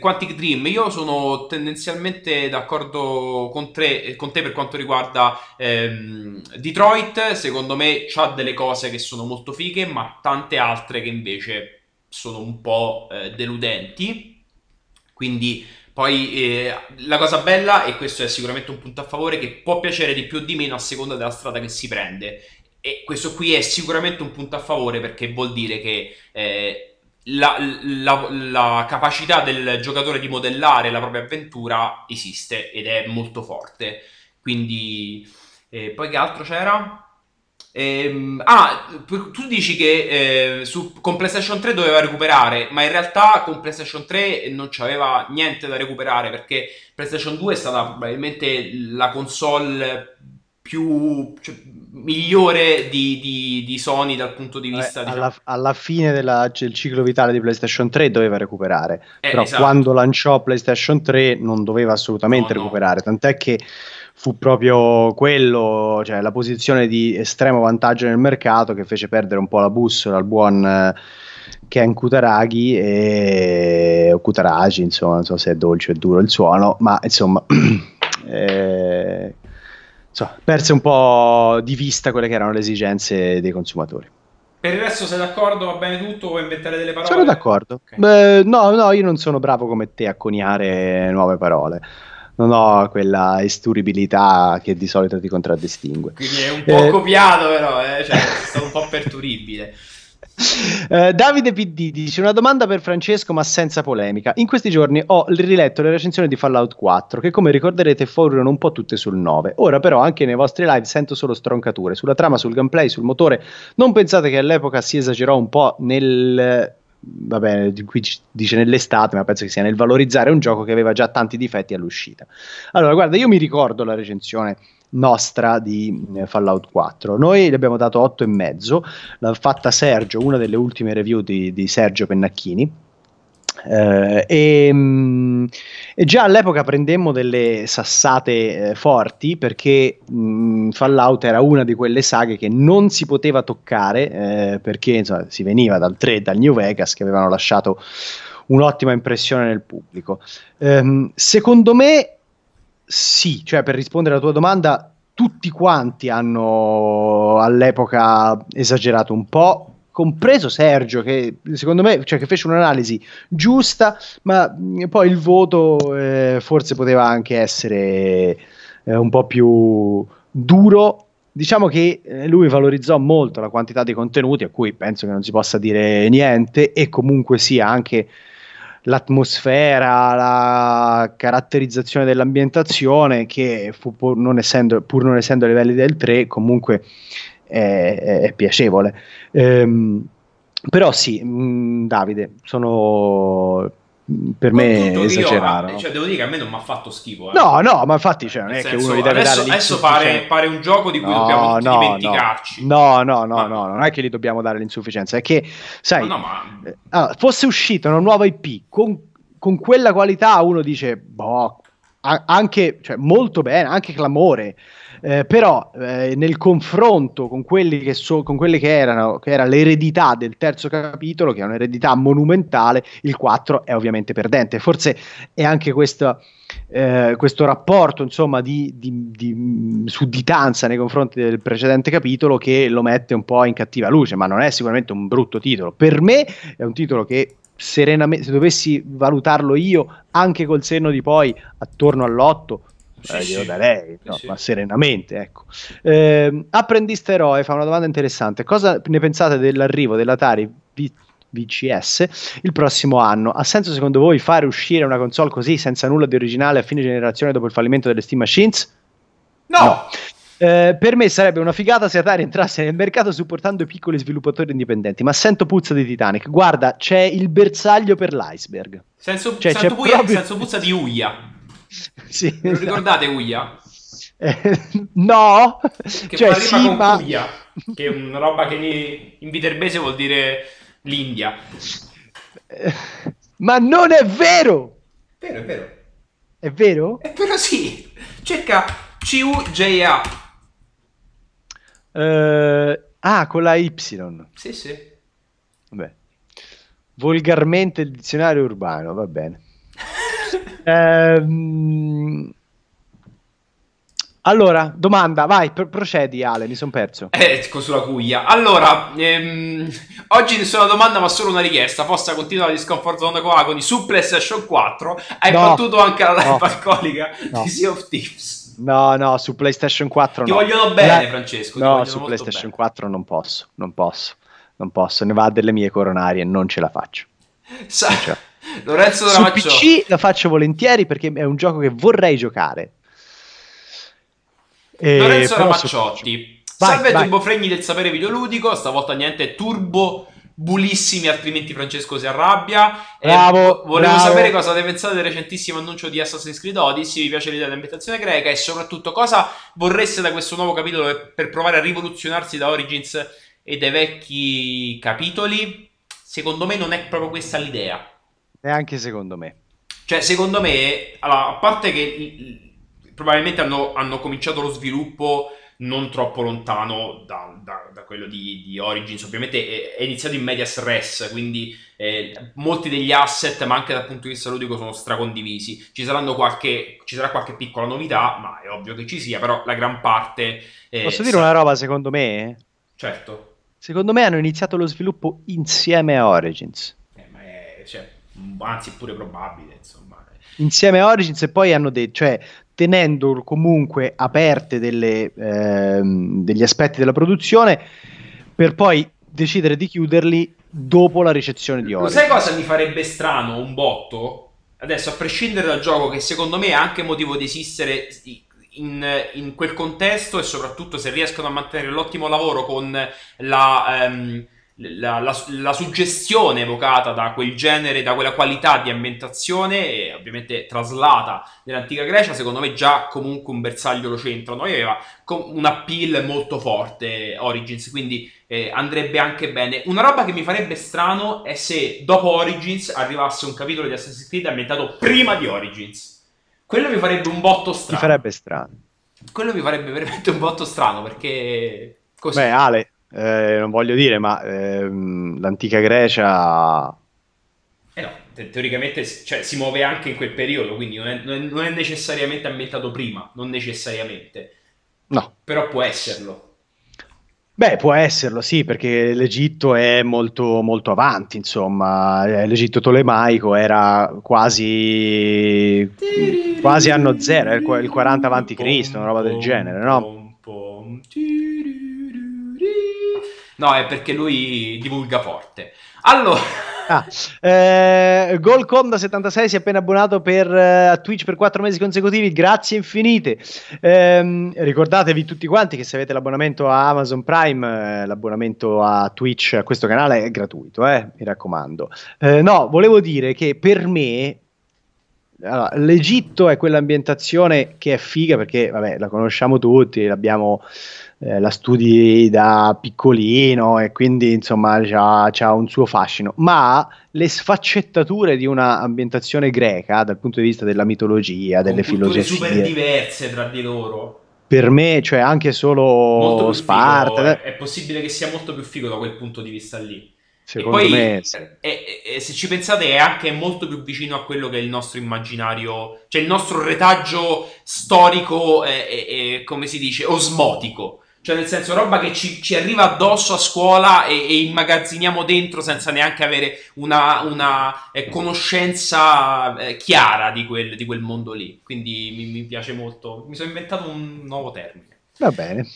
Quantic Dream, io sono tendenzialmente d'accordo con te per quanto riguarda Detroit. Secondo me c'ha delle cose che sono molto fighe, ma tante altre che invece sono un po' deludenti. Quindi poi la cosa bella, e questo è sicuramente un punto a favore, che può piacere di più o di meno a seconda della strada che si prende. E questo qui è sicuramente un punto a favore, perché vuol dire che... La capacità del giocatore di modellare la propria avventura esiste ed è molto forte. Quindi poi che altro c'era? Tu dici che con PlayStation 3 doveva recuperare, ma in realtà con PlayStation 3 non c'aveva niente da recuperare, perché PlayStation 2 è stata probabilmente la console più... cioè, migliore di Sony dal punto di vista... alla fine del ciclo vitale di PlayStation 3 doveva recuperare, però esatto, quando lanciò PlayStation 3 non doveva assolutamente recuperare, tant'è che fu proprio quello, cioè la posizione di estremo vantaggio nel mercato, che fece perdere un po' la bussola al buon Ken Kutaragi o Kutaragi, insomma, non so se è dolce o duro il suono, ma insomma... perse un po' di vista quelle che erano le esigenze dei consumatori. Per il resto sei d'accordo? Va bene tutto? Vuoi inventare delle parole? Sono d'accordo. Okay. Beh, no, io non sono bravo come te a coniare nuove parole. Non ho quella esturibilità che di solito ti contraddistingue. Quindi è un po' copiato però, cioè, è stato un po' perturibile. Davide PD dice: una domanda per Francesco ma senza polemica. In questi giorni ho riletto le recensioni di Fallout 4 che, come ricorderete, furono un po' tutte sul 9. Ora però anche nei vostri live sento solo stroncature sulla trama, sul gameplay, sul motore. Non pensate che all'epoca si esagerò un po' nel... Vabbè, qui dice nell'estate, ma penso che sia nel valorizzare un gioco che aveva già tanti difetti all'uscita. Allora, guarda, io mi ricordo la recensione nostra di Fallout 4. Noi le abbiamo dato 8,5, l'ha fatta Sergio, una delle ultime review di Sergio Pennacchini, e già all'epoca prendemmo delle sassate forti, perché Fallout era una di quelle saghe che non si poteva toccare, perché insomma, si veniva dal 3, dal New Vegas, che avevano lasciato un'ottima impressione nel pubblico. Secondo me sì, cioè, per rispondere alla tua domanda, tutti quanti hanno all'epoca esagerato un po', compreso Sergio, che secondo me, cioè, che fece un'analisi giusta, ma poi il voto forse poteva anche essere un po' più duro. Diciamo che lui valorizzò molto la quantità di contenuti, a cui penso che non si possa dire niente, e comunque sia anche l'atmosfera, la caratterizzazione dell'ambientazione, che pur non essendo a livelli del 3 comunque è piacevole. Però sì, Davide, sono... per me esagerato, cioè, devo dire che a me non mi ha fatto schifo, no, ma infatti, cioè, non è senso, che uno gli deve dare l'insufficienza. Adesso pare un gioco di cui dobbiamo tutti dimenticarci. No, non è che gli dobbiamo dare l'insufficienza, è che, sai, fosse uscita una nuova IP con quella qualità, uno dice boh, anche, cioè, molto bene, anche clamore. Però nel confronto con quelli che era l'eredità del terzo capitolo, che è un'eredità monumentale, il 4 è ovviamente perdente. Forse è anche questo rapporto, insomma, di sudditanza nei confronti del precedente capitolo che lo mette un po' in cattiva luce, ma non è sicuramente un brutto titolo. Per me è un titolo che, serenamente, se dovessi valutarlo io anche col senno di poi, attorno all'8 glielo darei, ma serenamente, ecco. Apprendista Eroe fa una domanda interessante: cosa ne pensate dell'arrivo dell'Atari VCS il prossimo anno? Ha senso secondo voi fare uscire una console così, senza nulla di originale, a fine generazione, dopo il fallimento delle Steam Machines? No. Per me sarebbe una figata se Atari entrasse nel mercato supportando i piccoli sviluppatori indipendenti, ma sento puzza di Titanic. Guarda, c'è il bersaglio per l'iceberg. Senso puzza di Uia. Sì, lo ricordate Uia? No, che cioè, sì, con ma... Uia, che è una roba che in viterbese vuol dire l'India. Ma non è vero! È vero? Però sì, cerca CUJA. Con la Y. Sì. Vabbè. Volgarmente il dizionario urbano, va bene. Allora, domanda, vai, procedi Ale, mi sono perso. Sulla Cuglia. Allora, oggi nessuna domanda ma solo una richiesta. Possa continuare di Discomfort Zone con Agoni su PlayStation 4? Hai battuto anche la live alcolica di Sea of Thieves? No, su PlayStation 4 no. Ti vogliono bene, Francesco. No, su PlayStation 4 non posso, ne va delle mie coronarie, non ce la faccio. Lorenzo Dramaccio: su PC la faccio volentieri perché è un gioco che vorrei giocare. Lorenzo Ramacciotti: salve Turbofregni del sapere videoludico, stavolta niente turbo bulissimi, altrimenti Francesco si arrabbia. Bravo, volevo sapere cosa ne pensate del recentissimo annuncio di Assassin's Creed Odyssey. Vi piace l'idea dell'ambientazione greca e soprattutto cosa vorreste da questo nuovo capitolo per provare a rivoluzionarsi da Origins e dai vecchi capitoli? Secondo me non è proprio questa l'idea. Neanche secondo me. Cioè, secondo me, allora, a parte che probabilmente hanno cominciato lo sviluppo non troppo lontano da quello di Origins, ovviamente è iniziato in medias res, quindi molti degli asset, ma anche dal punto di vista ludico, sono stracondivisi. Ci sarà qualche piccola novità, ma è ovvio che ci sia, però la gran parte... Posso dire una roba secondo me? Certo. Secondo me hanno iniziato lo sviluppo insieme a Origins. Ma è, cioè, anzi, pure probabile, insomma. Insieme a Origins, e poi hanno cioè, tenendo comunque aperte degli aspetti della produzione, per poi decidere di chiuderli dopo la ricezione di Origins. Sai cosa mi farebbe strano un botto? Adesso, a prescindere dal gioco, che secondo me ha anche motivo di esistere in quel contesto, e soprattutto se riescono a mantenere l'ottimo lavoro con la suggestione evocata da quel genere, da quella qualità di ambientazione, e ovviamente traslata nell'antica Grecia, secondo me già comunque un bersaglio lo c'entrano. E aveva un appeal molto forte Origins, quindi andrebbe anche bene. Una roba che mi farebbe strano è se dopo Origins arrivasse un capitolo di Assassin's Creed ambientato prima di Origins. Quello mi farebbe un botto strano. Mi farebbe strano. Quello mi farebbe veramente un botto strano, perché così. Beh, Ale, non voglio dire, ma l'antica Grecia... no, teoricamente, cioè, si muove anche in quel periodo, quindi non è necessariamente ambientato prima, non necessariamente. No. Però può esserlo. Beh, può esserlo, sì, perché l'Egitto è molto, molto avanti, insomma. L'Egitto tolemaico era quasi anno zero, era il 40 avanti Cristo, una roba del genere, no? No, è perché lui divulga forte. Allora, Golcom da 76 si è appena abbonato a Twitch per 4 mesi consecutivi, grazie infinite. Ricordatevi tutti quanti che se avete l'abbonamento a Amazon Prime, l'abbonamento a Twitch, a questo canale, è gratuito, mi raccomando. No, volevo dire che per me, allora, l'Egitto è quell'ambientazione che è figa perché, vabbè, la conosciamo tutti, la studi da piccolino e quindi, insomma, c'ha un suo fascino, ma le sfaccettature di una ambientazione greca dal punto di vista della mitologia, delle filosofie super diverse tra di loro, per me, cioè, anche solo Sparta, è possibile che sia molto più figo da quel punto di vista lì. Secondo e poi, me, sì. Se ci pensate, è anche molto più vicino a quello che è il nostro immaginario, cioè il nostro retaggio storico, come si dice, osmotico, cioè nel senso roba che ci arriva addosso a scuola e immagazziniamo dentro senza neanche avere una conoscenza chiara di quel mondo lì, quindi mi piace molto, mi sono inventato un nuovo termine. Va bene.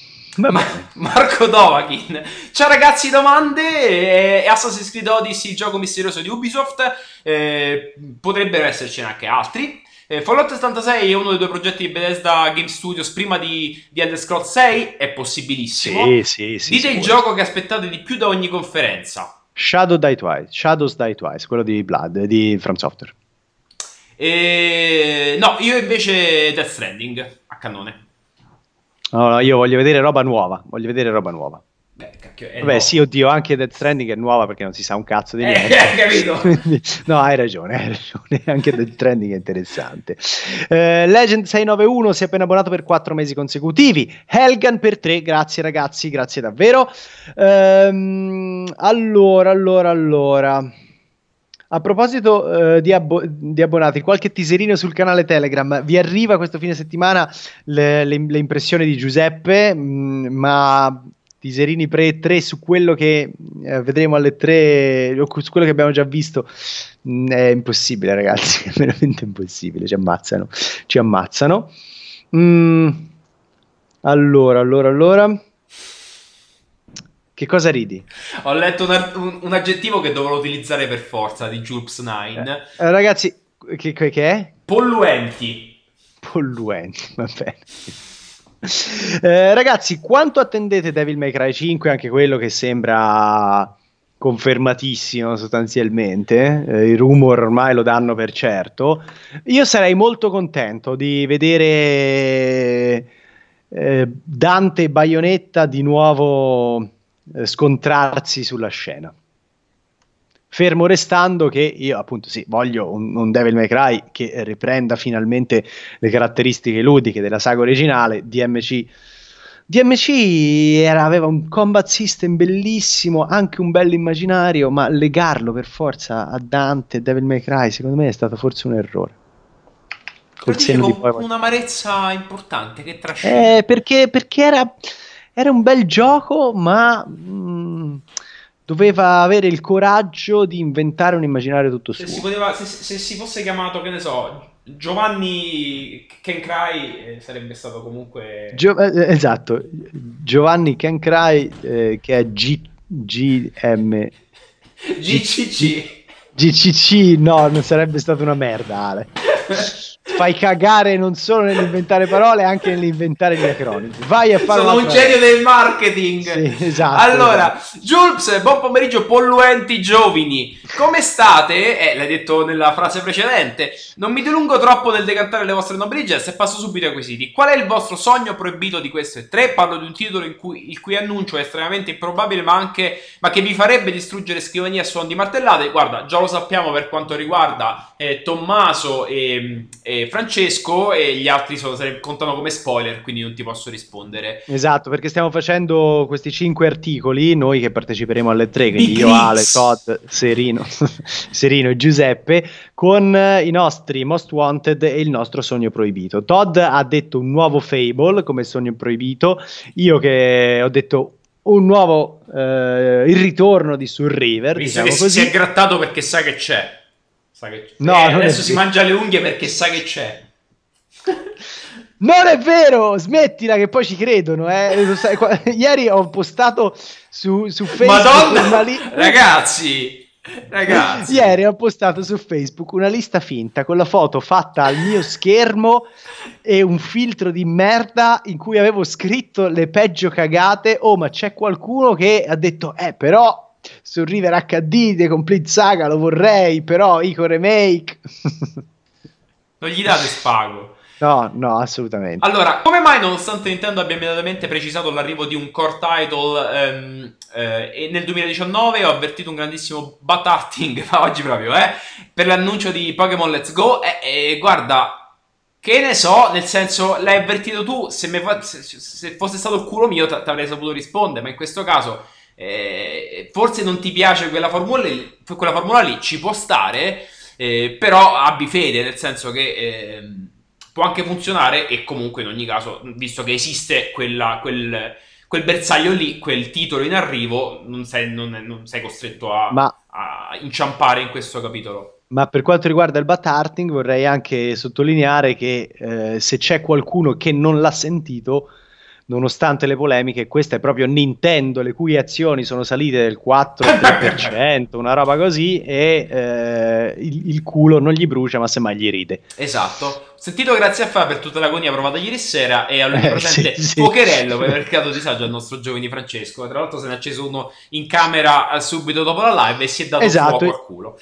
Marco Dovachin, ciao ragazzi, domande. Assassin's Creed Odyssey, il gioco misterioso di Ubisoft, potrebbero essercene anche altri. Fallout 76 è uno dei due progetti di Bethesda Game Studios prima di Elder Scrolls 6, è possibilissimo. Sì, dite il gioco che aspettate di più da ogni conferenza. Shadows Die Twice, quello di Blood, di From Software. No, io invece Death Stranding a cannone. No, io voglio vedere roba nuova. Beh, cacchio, vabbè, nuovo. Sì, oddio, anche Death Stranding è nuova perché non si sa un cazzo di niente. Capito? Quindi, no, hai ragione. Anche Death Stranding è interessante. Legend 691 si è appena abbonato per 4 mesi consecutivi. Helgan per 3, grazie ragazzi, grazie davvero. Allora. A proposito di abbonati, qualche teaserino sul canale Telegram. Vi arriva questo fine settimana le impressioni di Giuseppe, ma teaserini pre-3 su quello che vedremo alle 3, o su quello che abbiamo già visto, è impossibile ragazzi, è veramente impossibile, ci ammazzano. Allora. Che cosa ridi? Ho letto un aggettivo che dovrò utilizzare per forza di Jules9. Ragazzi, che è? Polluenti, va bene. Ragazzi, quanto attendete Devil May Cry 5? Anche quello che sembra confermatissimo sostanzialmente, i rumor ormai lo danno per certo. Io sarei molto contento di vedere Dante e Bayonetta di nuovo scontrarsi sulla scena, fermo restando che io appunto sì, voglio un Devil May Cry che riprenda finalmente le caratteristiche ludiche della saga originale. DMC aveva un combat system bellissimo, anche un bel immaginario, ma legarlo per forza a Dante e Devil May Cry secondo me è stato forse un errore. Con un'amarezza importante che trascina, perché era Era un bel gioco, ma doveva avere il coraggio di inventare un immaginario tutto suo. Se si fosse chiamato, che ne so, Giovanni Can Cry, sarebbe stato comunque... Esatto, Giovanni Can Cry, che è GCC, no, non sarebbe stata una merda, Ale. Fai cagare non solo nell'inventare parole, anche nell'inventare gli acronimi. Vai a fare. Sono un genio del marketing. Sì, esatto. Allora, Julps, buon pomeriggio, polluenti giovani. Come state? L'hai detto nella frase precedente. Non mi dilungo troppo nel decantare le vostre nobrigie e passo subito ai quesiti. Qual è il vostro sogno proibito di questo E3? Parlo di un titolo il cui annuncio è estremamente improbabile, ma che vi farebbe distruggere scrivanie a suon di martellate. Guarda, già lo sappiamo per quanto riguarda Tommaso e Francesco, e gli altri contano come spoiler, quindi non ti posso rispondere. Esatto, perché stiamo facendo questi 5 articoli, noi che parteciperemo alle 3, quindi io, Ale, Todd, Serino e Giuseppe, con i nostri Most Wanted e il nostro Sogno Proibito. Todd ha detto un nuovo Fable come Sogno Proibito, io che ho detto un nuovo il ritorno di Survivor, diciamo così. Si è grattato perché sa che c'è. No, adesso si mangia le unghie perché sa che c'è. Non è vero, smettila che poi ci credono, Ieri ho postato su Facebook, Madonna, ragazzi, ieri ho postato su Facebook una lista finta con la foto fatta al mio schermo e un filtro di merda in cui avevo scritto le peggio cagate. Oh, ma c'è qualcuno che ha detto però su River HD The Complete Saga lo vorrei, però Ico Remake. Non gli date spago. No, assolutamente. Allora, come mai nonostante Nintendo abbia immediatamente precisato l'arrivo di un core title nel 2019, ho avvertito un grandissimo butt hurting oggi proprio, per l'annuncio di Pokémon Let's Go? Guarda, che ne so, nel senso, l'hai avvertito tu, se fosse stato il culo mio ti avrei saputo rispondere, ma in questo caso... forse non ti piace quella formula lì, ci può stare, però abbi fede, nel senso che può anche funzionare, e comunque in ogni caso, visto che esiste quel bersaglio lì, quel titolo in arrivo, non sei costretto a inciampare in questo capitolo. Ma per quanto riguarda il butt hurting vorrei anche sottolineare che se c'è qualcuno che non l'ha sentito, nonostante le polemiche, questa è proprio Nintendo, le cui azioni sono salite del 4-3%, una roba così, e il culo non gli brucia, ma semmai gli ride. Esatto. Sentito grazie a Fa per tutta l'agonia provata ieri sera, e a lui presente Pocherello per aver creato disagio al nostro giovane Francesco. Tra l'altro se ne è acceso uno in camera subito dopo la live e si è dato fuoco al culo.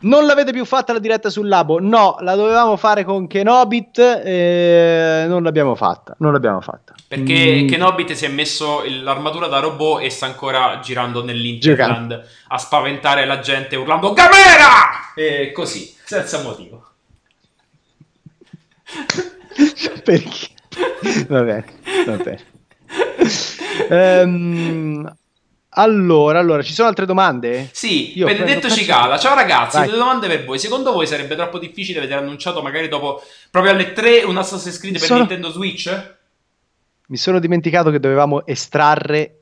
Non l'avete più fatta la diretta sul Labo? No, la dovevamo fare con Kenobit, non l'abbiamo fatta. Perché Kenobit si è messo l'armatura da robot e sta ancora girando nell'Interland a spaventare la gente urlando "Camera!" E così, senza motivo. Perché? Vabbè. Allora, ci sono altre domande? Sì, Benedetto Cicala. Ciao ragazzi, due domande per voi. Secondo voi sarebbe troppo difficile vedere annunciato magari dopo, proprio alle 3, un Assassin's Creed per Nintendo Switch? Mi sono dimenticato che dovevamo estrarre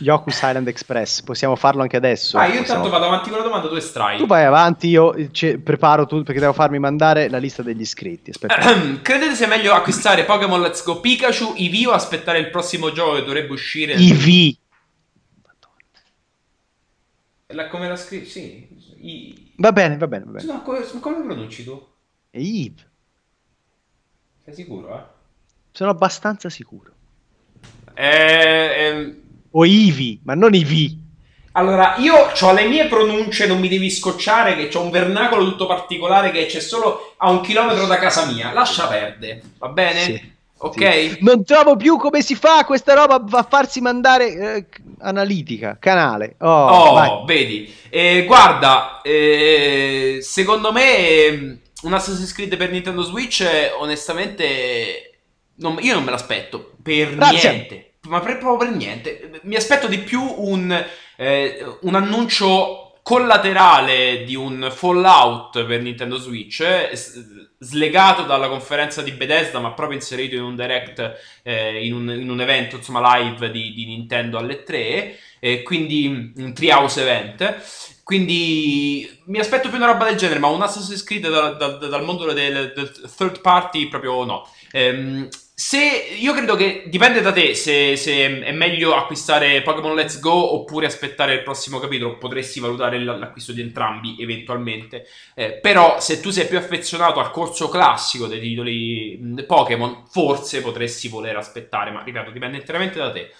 Yoku Island Express. Possiamo farlo anche adesso? Io intanto vado avanti con la domanda, tu estrai. Tu vai avanti, io preparo tutto perché devo farmi mandare la lista degli iscritti. Aspetta. Credete sia meglio acquistare Pokémon Let's Go Pikachu, Eevee, o aspettare il prossimo gioco che dovrebbe uscire? Eevee. Come la scrivi? Sì. Va bene. No, come lo pronunci tu? Eve. Sei sicuro, Sono abbastanza sicuro. O Ivi, ma non Ivi. Allora, io ho le mie pronunce, non mi devi scocciare, che ho un vernacolo tutto particolare che c'è solo a 1 chilometro da casa mia. Lascia perdere, va bene? Sì. Ok, sì. Non trovo più come si fa questa roba a farsi mandare analitica, canale. Vedi, guarda, secondo me un Assassin's Creed per Nintendo Switch onestamente io non me l'aspetto per niente, ma proprio per niente. Mi aspetto di più un annuncio collaterale di un Fallout per Nintendo Switch, slegato dalla conferenza di Bethesda, ma proprio inserito in un direct, in un evento, insomma, live di Nintendo alle 3, quindi un Treehouse event. Quindi mi aspetto più una roba del genere, ma un Assassin's Creed dal mondo del third party proprio no. Io credo che dipende da te se è meglio acquistare Pokémon Let's Go oppure aspettare il prossimo capitolo. Potresti valutare l'acquisto di entrambi eventualmente, però se tu sei più affezionato al corso classico dei titoli Pokémon forse potresti voler aspettare, ma ripeto, dipende interamente da te.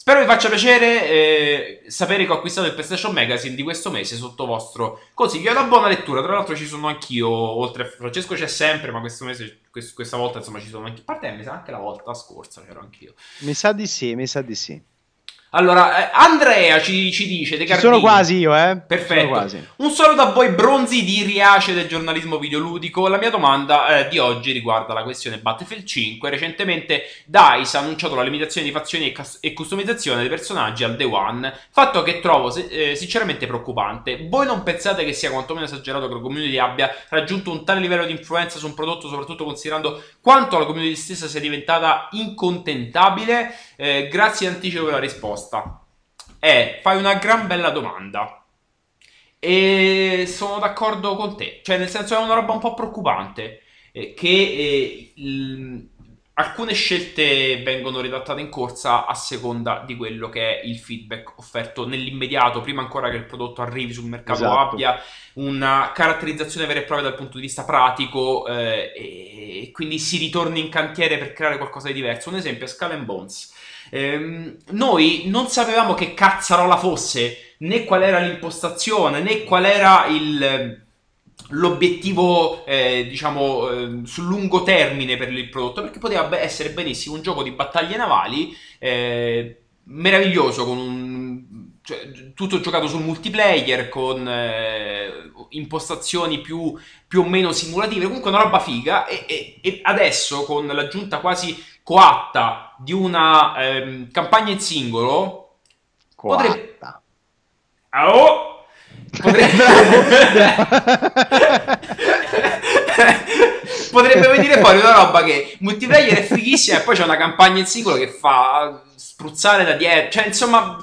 Spero vi faccia piacere sapere che ho acquistato il PlayStation Magazine di questo mese sotto vostro consiglio. È una buona lettura, tra l'altro ci sono anch'io, oltre a Francesco c'è sempre, ma questo mese, questa volta insomma ci sono anche, parte mi sa anche la volta scorsa c'ero anch'io. Mi sa di sì, mi sa di sì. Allora, Andrea ci dice: De Cardini. Sono quasi io, perfetto. Quasi. Un saluto a voi, bronzi di Riace del giornalismo videoludico. La mia domanda di oggi riguarda la questione Battlefield 5. Recentemente DICE ha annunciato la limitazione di fazioni e customizzazione dei personaggi al Day One, fatto che trovo sinceramente preoccupante. Voi non pensate che sia quantomeno esagerato che la community abbia raggiunto un tale livello di influenza su un prodotto, soprattutto considerando quanto la community stessa sia diventata incontentabile? Grazie in anticipo per la risposta. Fai una gran bella domanda e sono d'accordo con te, cioè nel senso è una roba un po' preoccupante che alcune scelte vengono redattate in corsa a seconda di quello che è il feedback offerto nell'immediato, prima ancora che il prodotto arrivi sul mercato, esatto. Abbia una caratterizzazione vera e propria dal punto di vista pratico e quindi si ritorni in cantiere per creare qualcosa di diverso. Un esempio è Skull and Bones. Noi non sapevamo che cazzarola fosse, né qual era l'impostazione, né qual era l'obiettivo diciamo sul lungo termine per il prodotto, perché poteva essere benissimo un gioco di battaglie navali meraviglioso, con tutto giocato sul multiplayer, con impostazioni più o meno simulative, comunque una roba figa, e adesso con l'aggiunta quasi coatta di una campagna in singolo potrebbe... Oh! Potrebbe venire fuori una roba che multiplayer è fighissima e poi c'è una campagna in singolo che fa spruzzare da dietro, cioè insomma...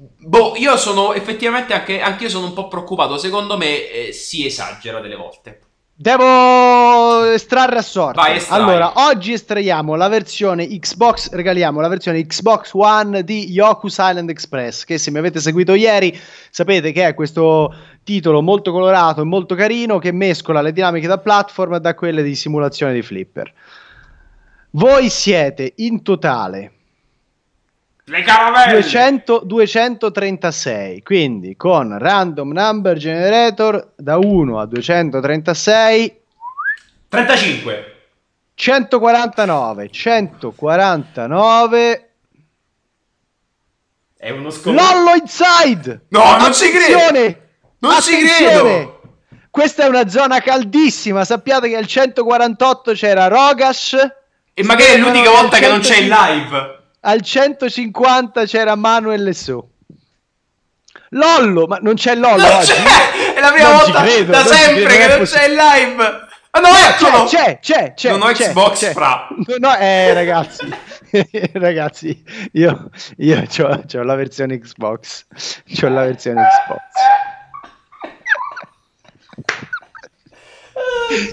Boh, io sono effettivamente anch'io sono un po' preoccupato. Secondo me si esagera delle volte. Devo estrarre a sorte. Vai, allora, oggi estraiamo la versione Xbox, regaliamo la versione Xbox One di Yoku's Island Express, che se mi avete seguito ieri sapete che è questo titolo molto colorato e molto carino che mescola le dinamiche da platform da quelle di simulazione di flipper. Voi siete in totale... Le caramelle! 236, quindi con random number generator da 1 a 236 35 149 è uno scopo. Lollo Inside! No, non ci credo! Non ci credo! Questa è una zona caldissima, sappiate che al 148 c'era Rogash e magari è l'unica volta che non c'è il live. Al 150 c'era Manuel Lessù. Lollo, ma non c'è Lollo. Non oggi. È la prima non volta credo, da sempre che non c'è il live. Ah no, eccolo! C'è. Non ho Xbox, fra. No, ragazzi. Ragazzi, io c'ho la versione Xbox. C'ho la versione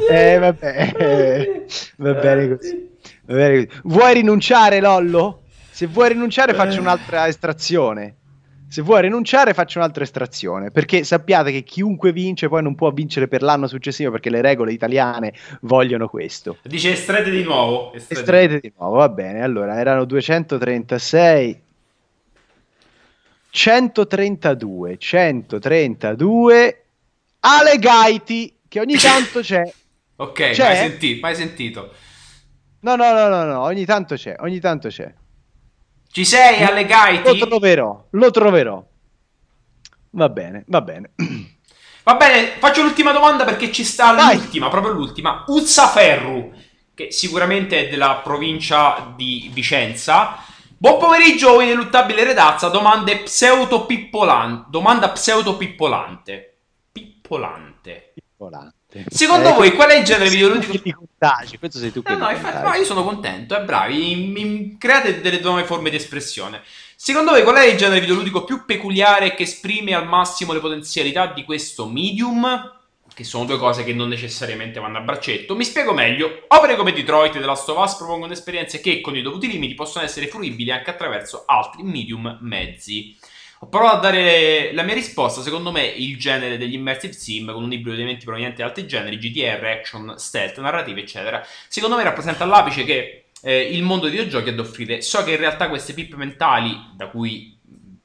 Xbox. Vabbè. Va bene così. Vuoi rinunciare, Lollo? Se vuoi rinunciare faccio un'altra estrazione. Perché sappiate che chiunque vince poi non può vincere per l'anno successivo, perché le regole italiane vogliono questo. Dice estraete di nuovo. Estraete di nuovo, va bene. Allora, erano 236 132 Alegaiti, che ogni tanto c'è. Ok, mai sentito. No, ogni tanto c'è. Ci sei, Allegaiti? Lo troverò. Va bene. Faccio l'ultima domanda perché ci sta l'ultima, proprio l'ultima. Uzzaferru, che sicuramente è della provincia di Vicenza. Buon pomeriggio, ineluttabile redazza, domanda pseudo-pippolante. Pippolante. Secondo voi qual è il genere videoludico? Questo sei tu che no, io sono contento, bravi, create delle nuove forme di espressione. Secondo voi qual è il genere videoludico più peculiare che esprime al massimo le potenzialità di questo medium? Che sono due cose che non necessariamente vanno a braccetto. Mi spiego meglio. Opere come Detroit e The Last of Us propongono esperienze che, con i dovuti limiti, possono essere fruibili anche attraverso altri medium mezzi. Ho provato a dare la mia risposta. Secondo me il genere degli immersive sim, con un ibrido di elementi provenienti da altri generi, GDR, action, stealth, narrative, eccetera, secondo me rappresenta all'apice che il mondo dei videogiochi ha da offrire. So che in realtà queste pippe mentali, da cui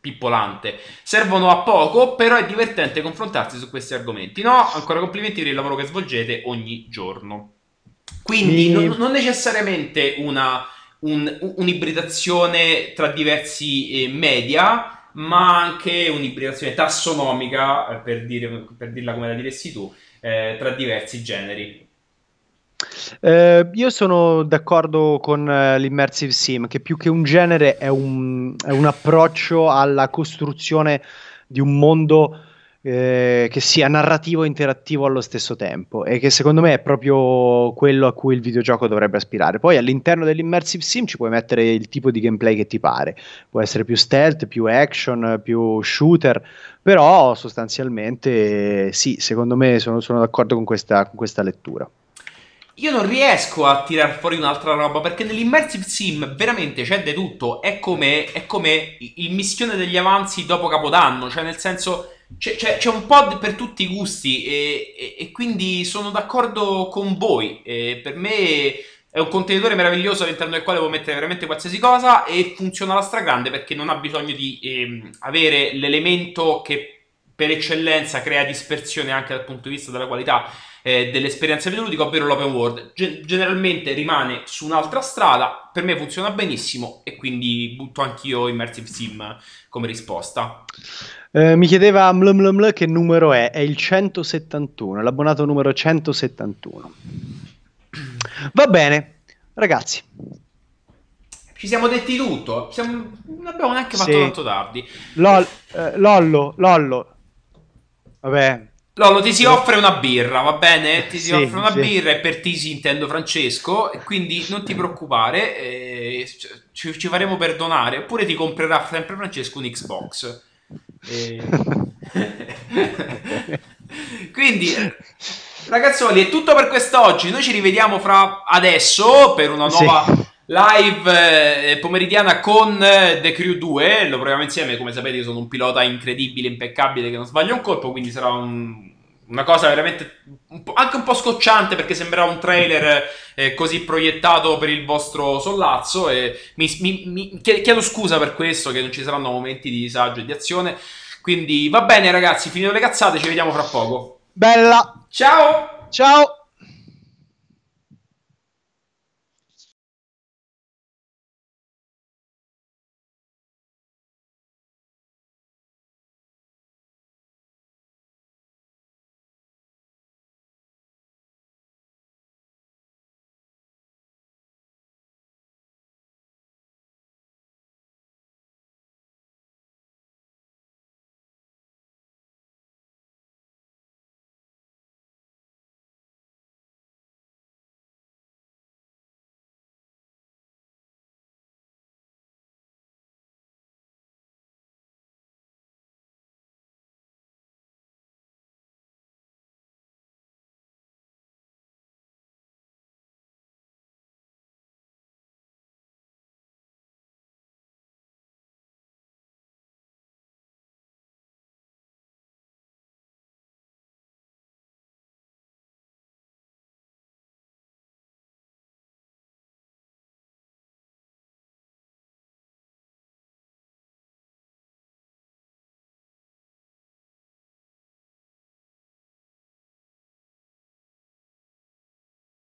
pippolante, servono a poco, però è divertente confrontarsi su questi argomenti. No, ancora complimenti per il lavoro che svolgete ogni giorno. Quindi non necessariamente un'ibridazione tra diversi media, ma anche un'ibridazione tassonomica, per dirla come la diresti tu, tra diversi generi. Io sono d'accordo con l'immersive sim, che più che un genere è un approccio alla costruzione di un mondo che sia narrativo e interattivo allo stesso tempo, e che secondo me è proprio quello a cui il videogioco dovrebbe aspirare. Poi all'interno dell'immersive sim ci puoi mettere il tipo di gameplay che ti pare, può essere più stealth, più action, più shooter, però sostanzialmente sì, secondo me sono d'accordo con questa lettura. Io non riesco a tirar fuori un'altra roba, perché nell'immersive sim veramente c'è di tutto. È come il mischione degli avanzi dopo Capodanno, cioè nel senso c'è un po' per tutti i gusti, e quindi sono d'accordo con voi. Per me è un contenitore meraviglioso all'interno del quale può mettere veramente qualsiasi cosa, e funziona alla stragrande perché non ha bisogno di avere l'elemento che per eccellenza crea dispersione anche dal punto di vista della qualità dell'esperienza videoludica, ovvero l'open world. Generalmente rimane su un'altra strada, per me funziona benissimo, e quindi butto anch'io immersive sim come risposta. Mi chiedeva che numero è il 171, l'abbonato numero 171. Va bene, ragazzi, ci siamo detti tutto, non abbiamo neanche fatto tanto tardi. Lollo. Vabbè, Lollo, ti si offre una birra, va bene? Ti si offre una birra, e per ti si intendo Francesco, e quindi non ti preoccupare, ci faremo perdonare. Oppure ti comprerà sempre Francesco un Xbox. Quindi, ragazzoli, è tutto per quest'oggi. Noi ci rivediamo fra adesso per una nuova live pomeridiana con The Crew 2, lo proviamo insieme. Come sapete, io sono un pilota incredibile, impeccabile, che non sbaglia un colpo, quindi sarà una cosa veramente anche un po' scocciante, perché sembrerà un trailer così proiettato per il vostro sollazzo, e mi chiedo scusa per questo, che non ci saranno momenti di disagio e di azione. Quindi va bene, ragazzi, finito le cazzate, ci vediamo fra poco. Bella! Ciao! Ciao!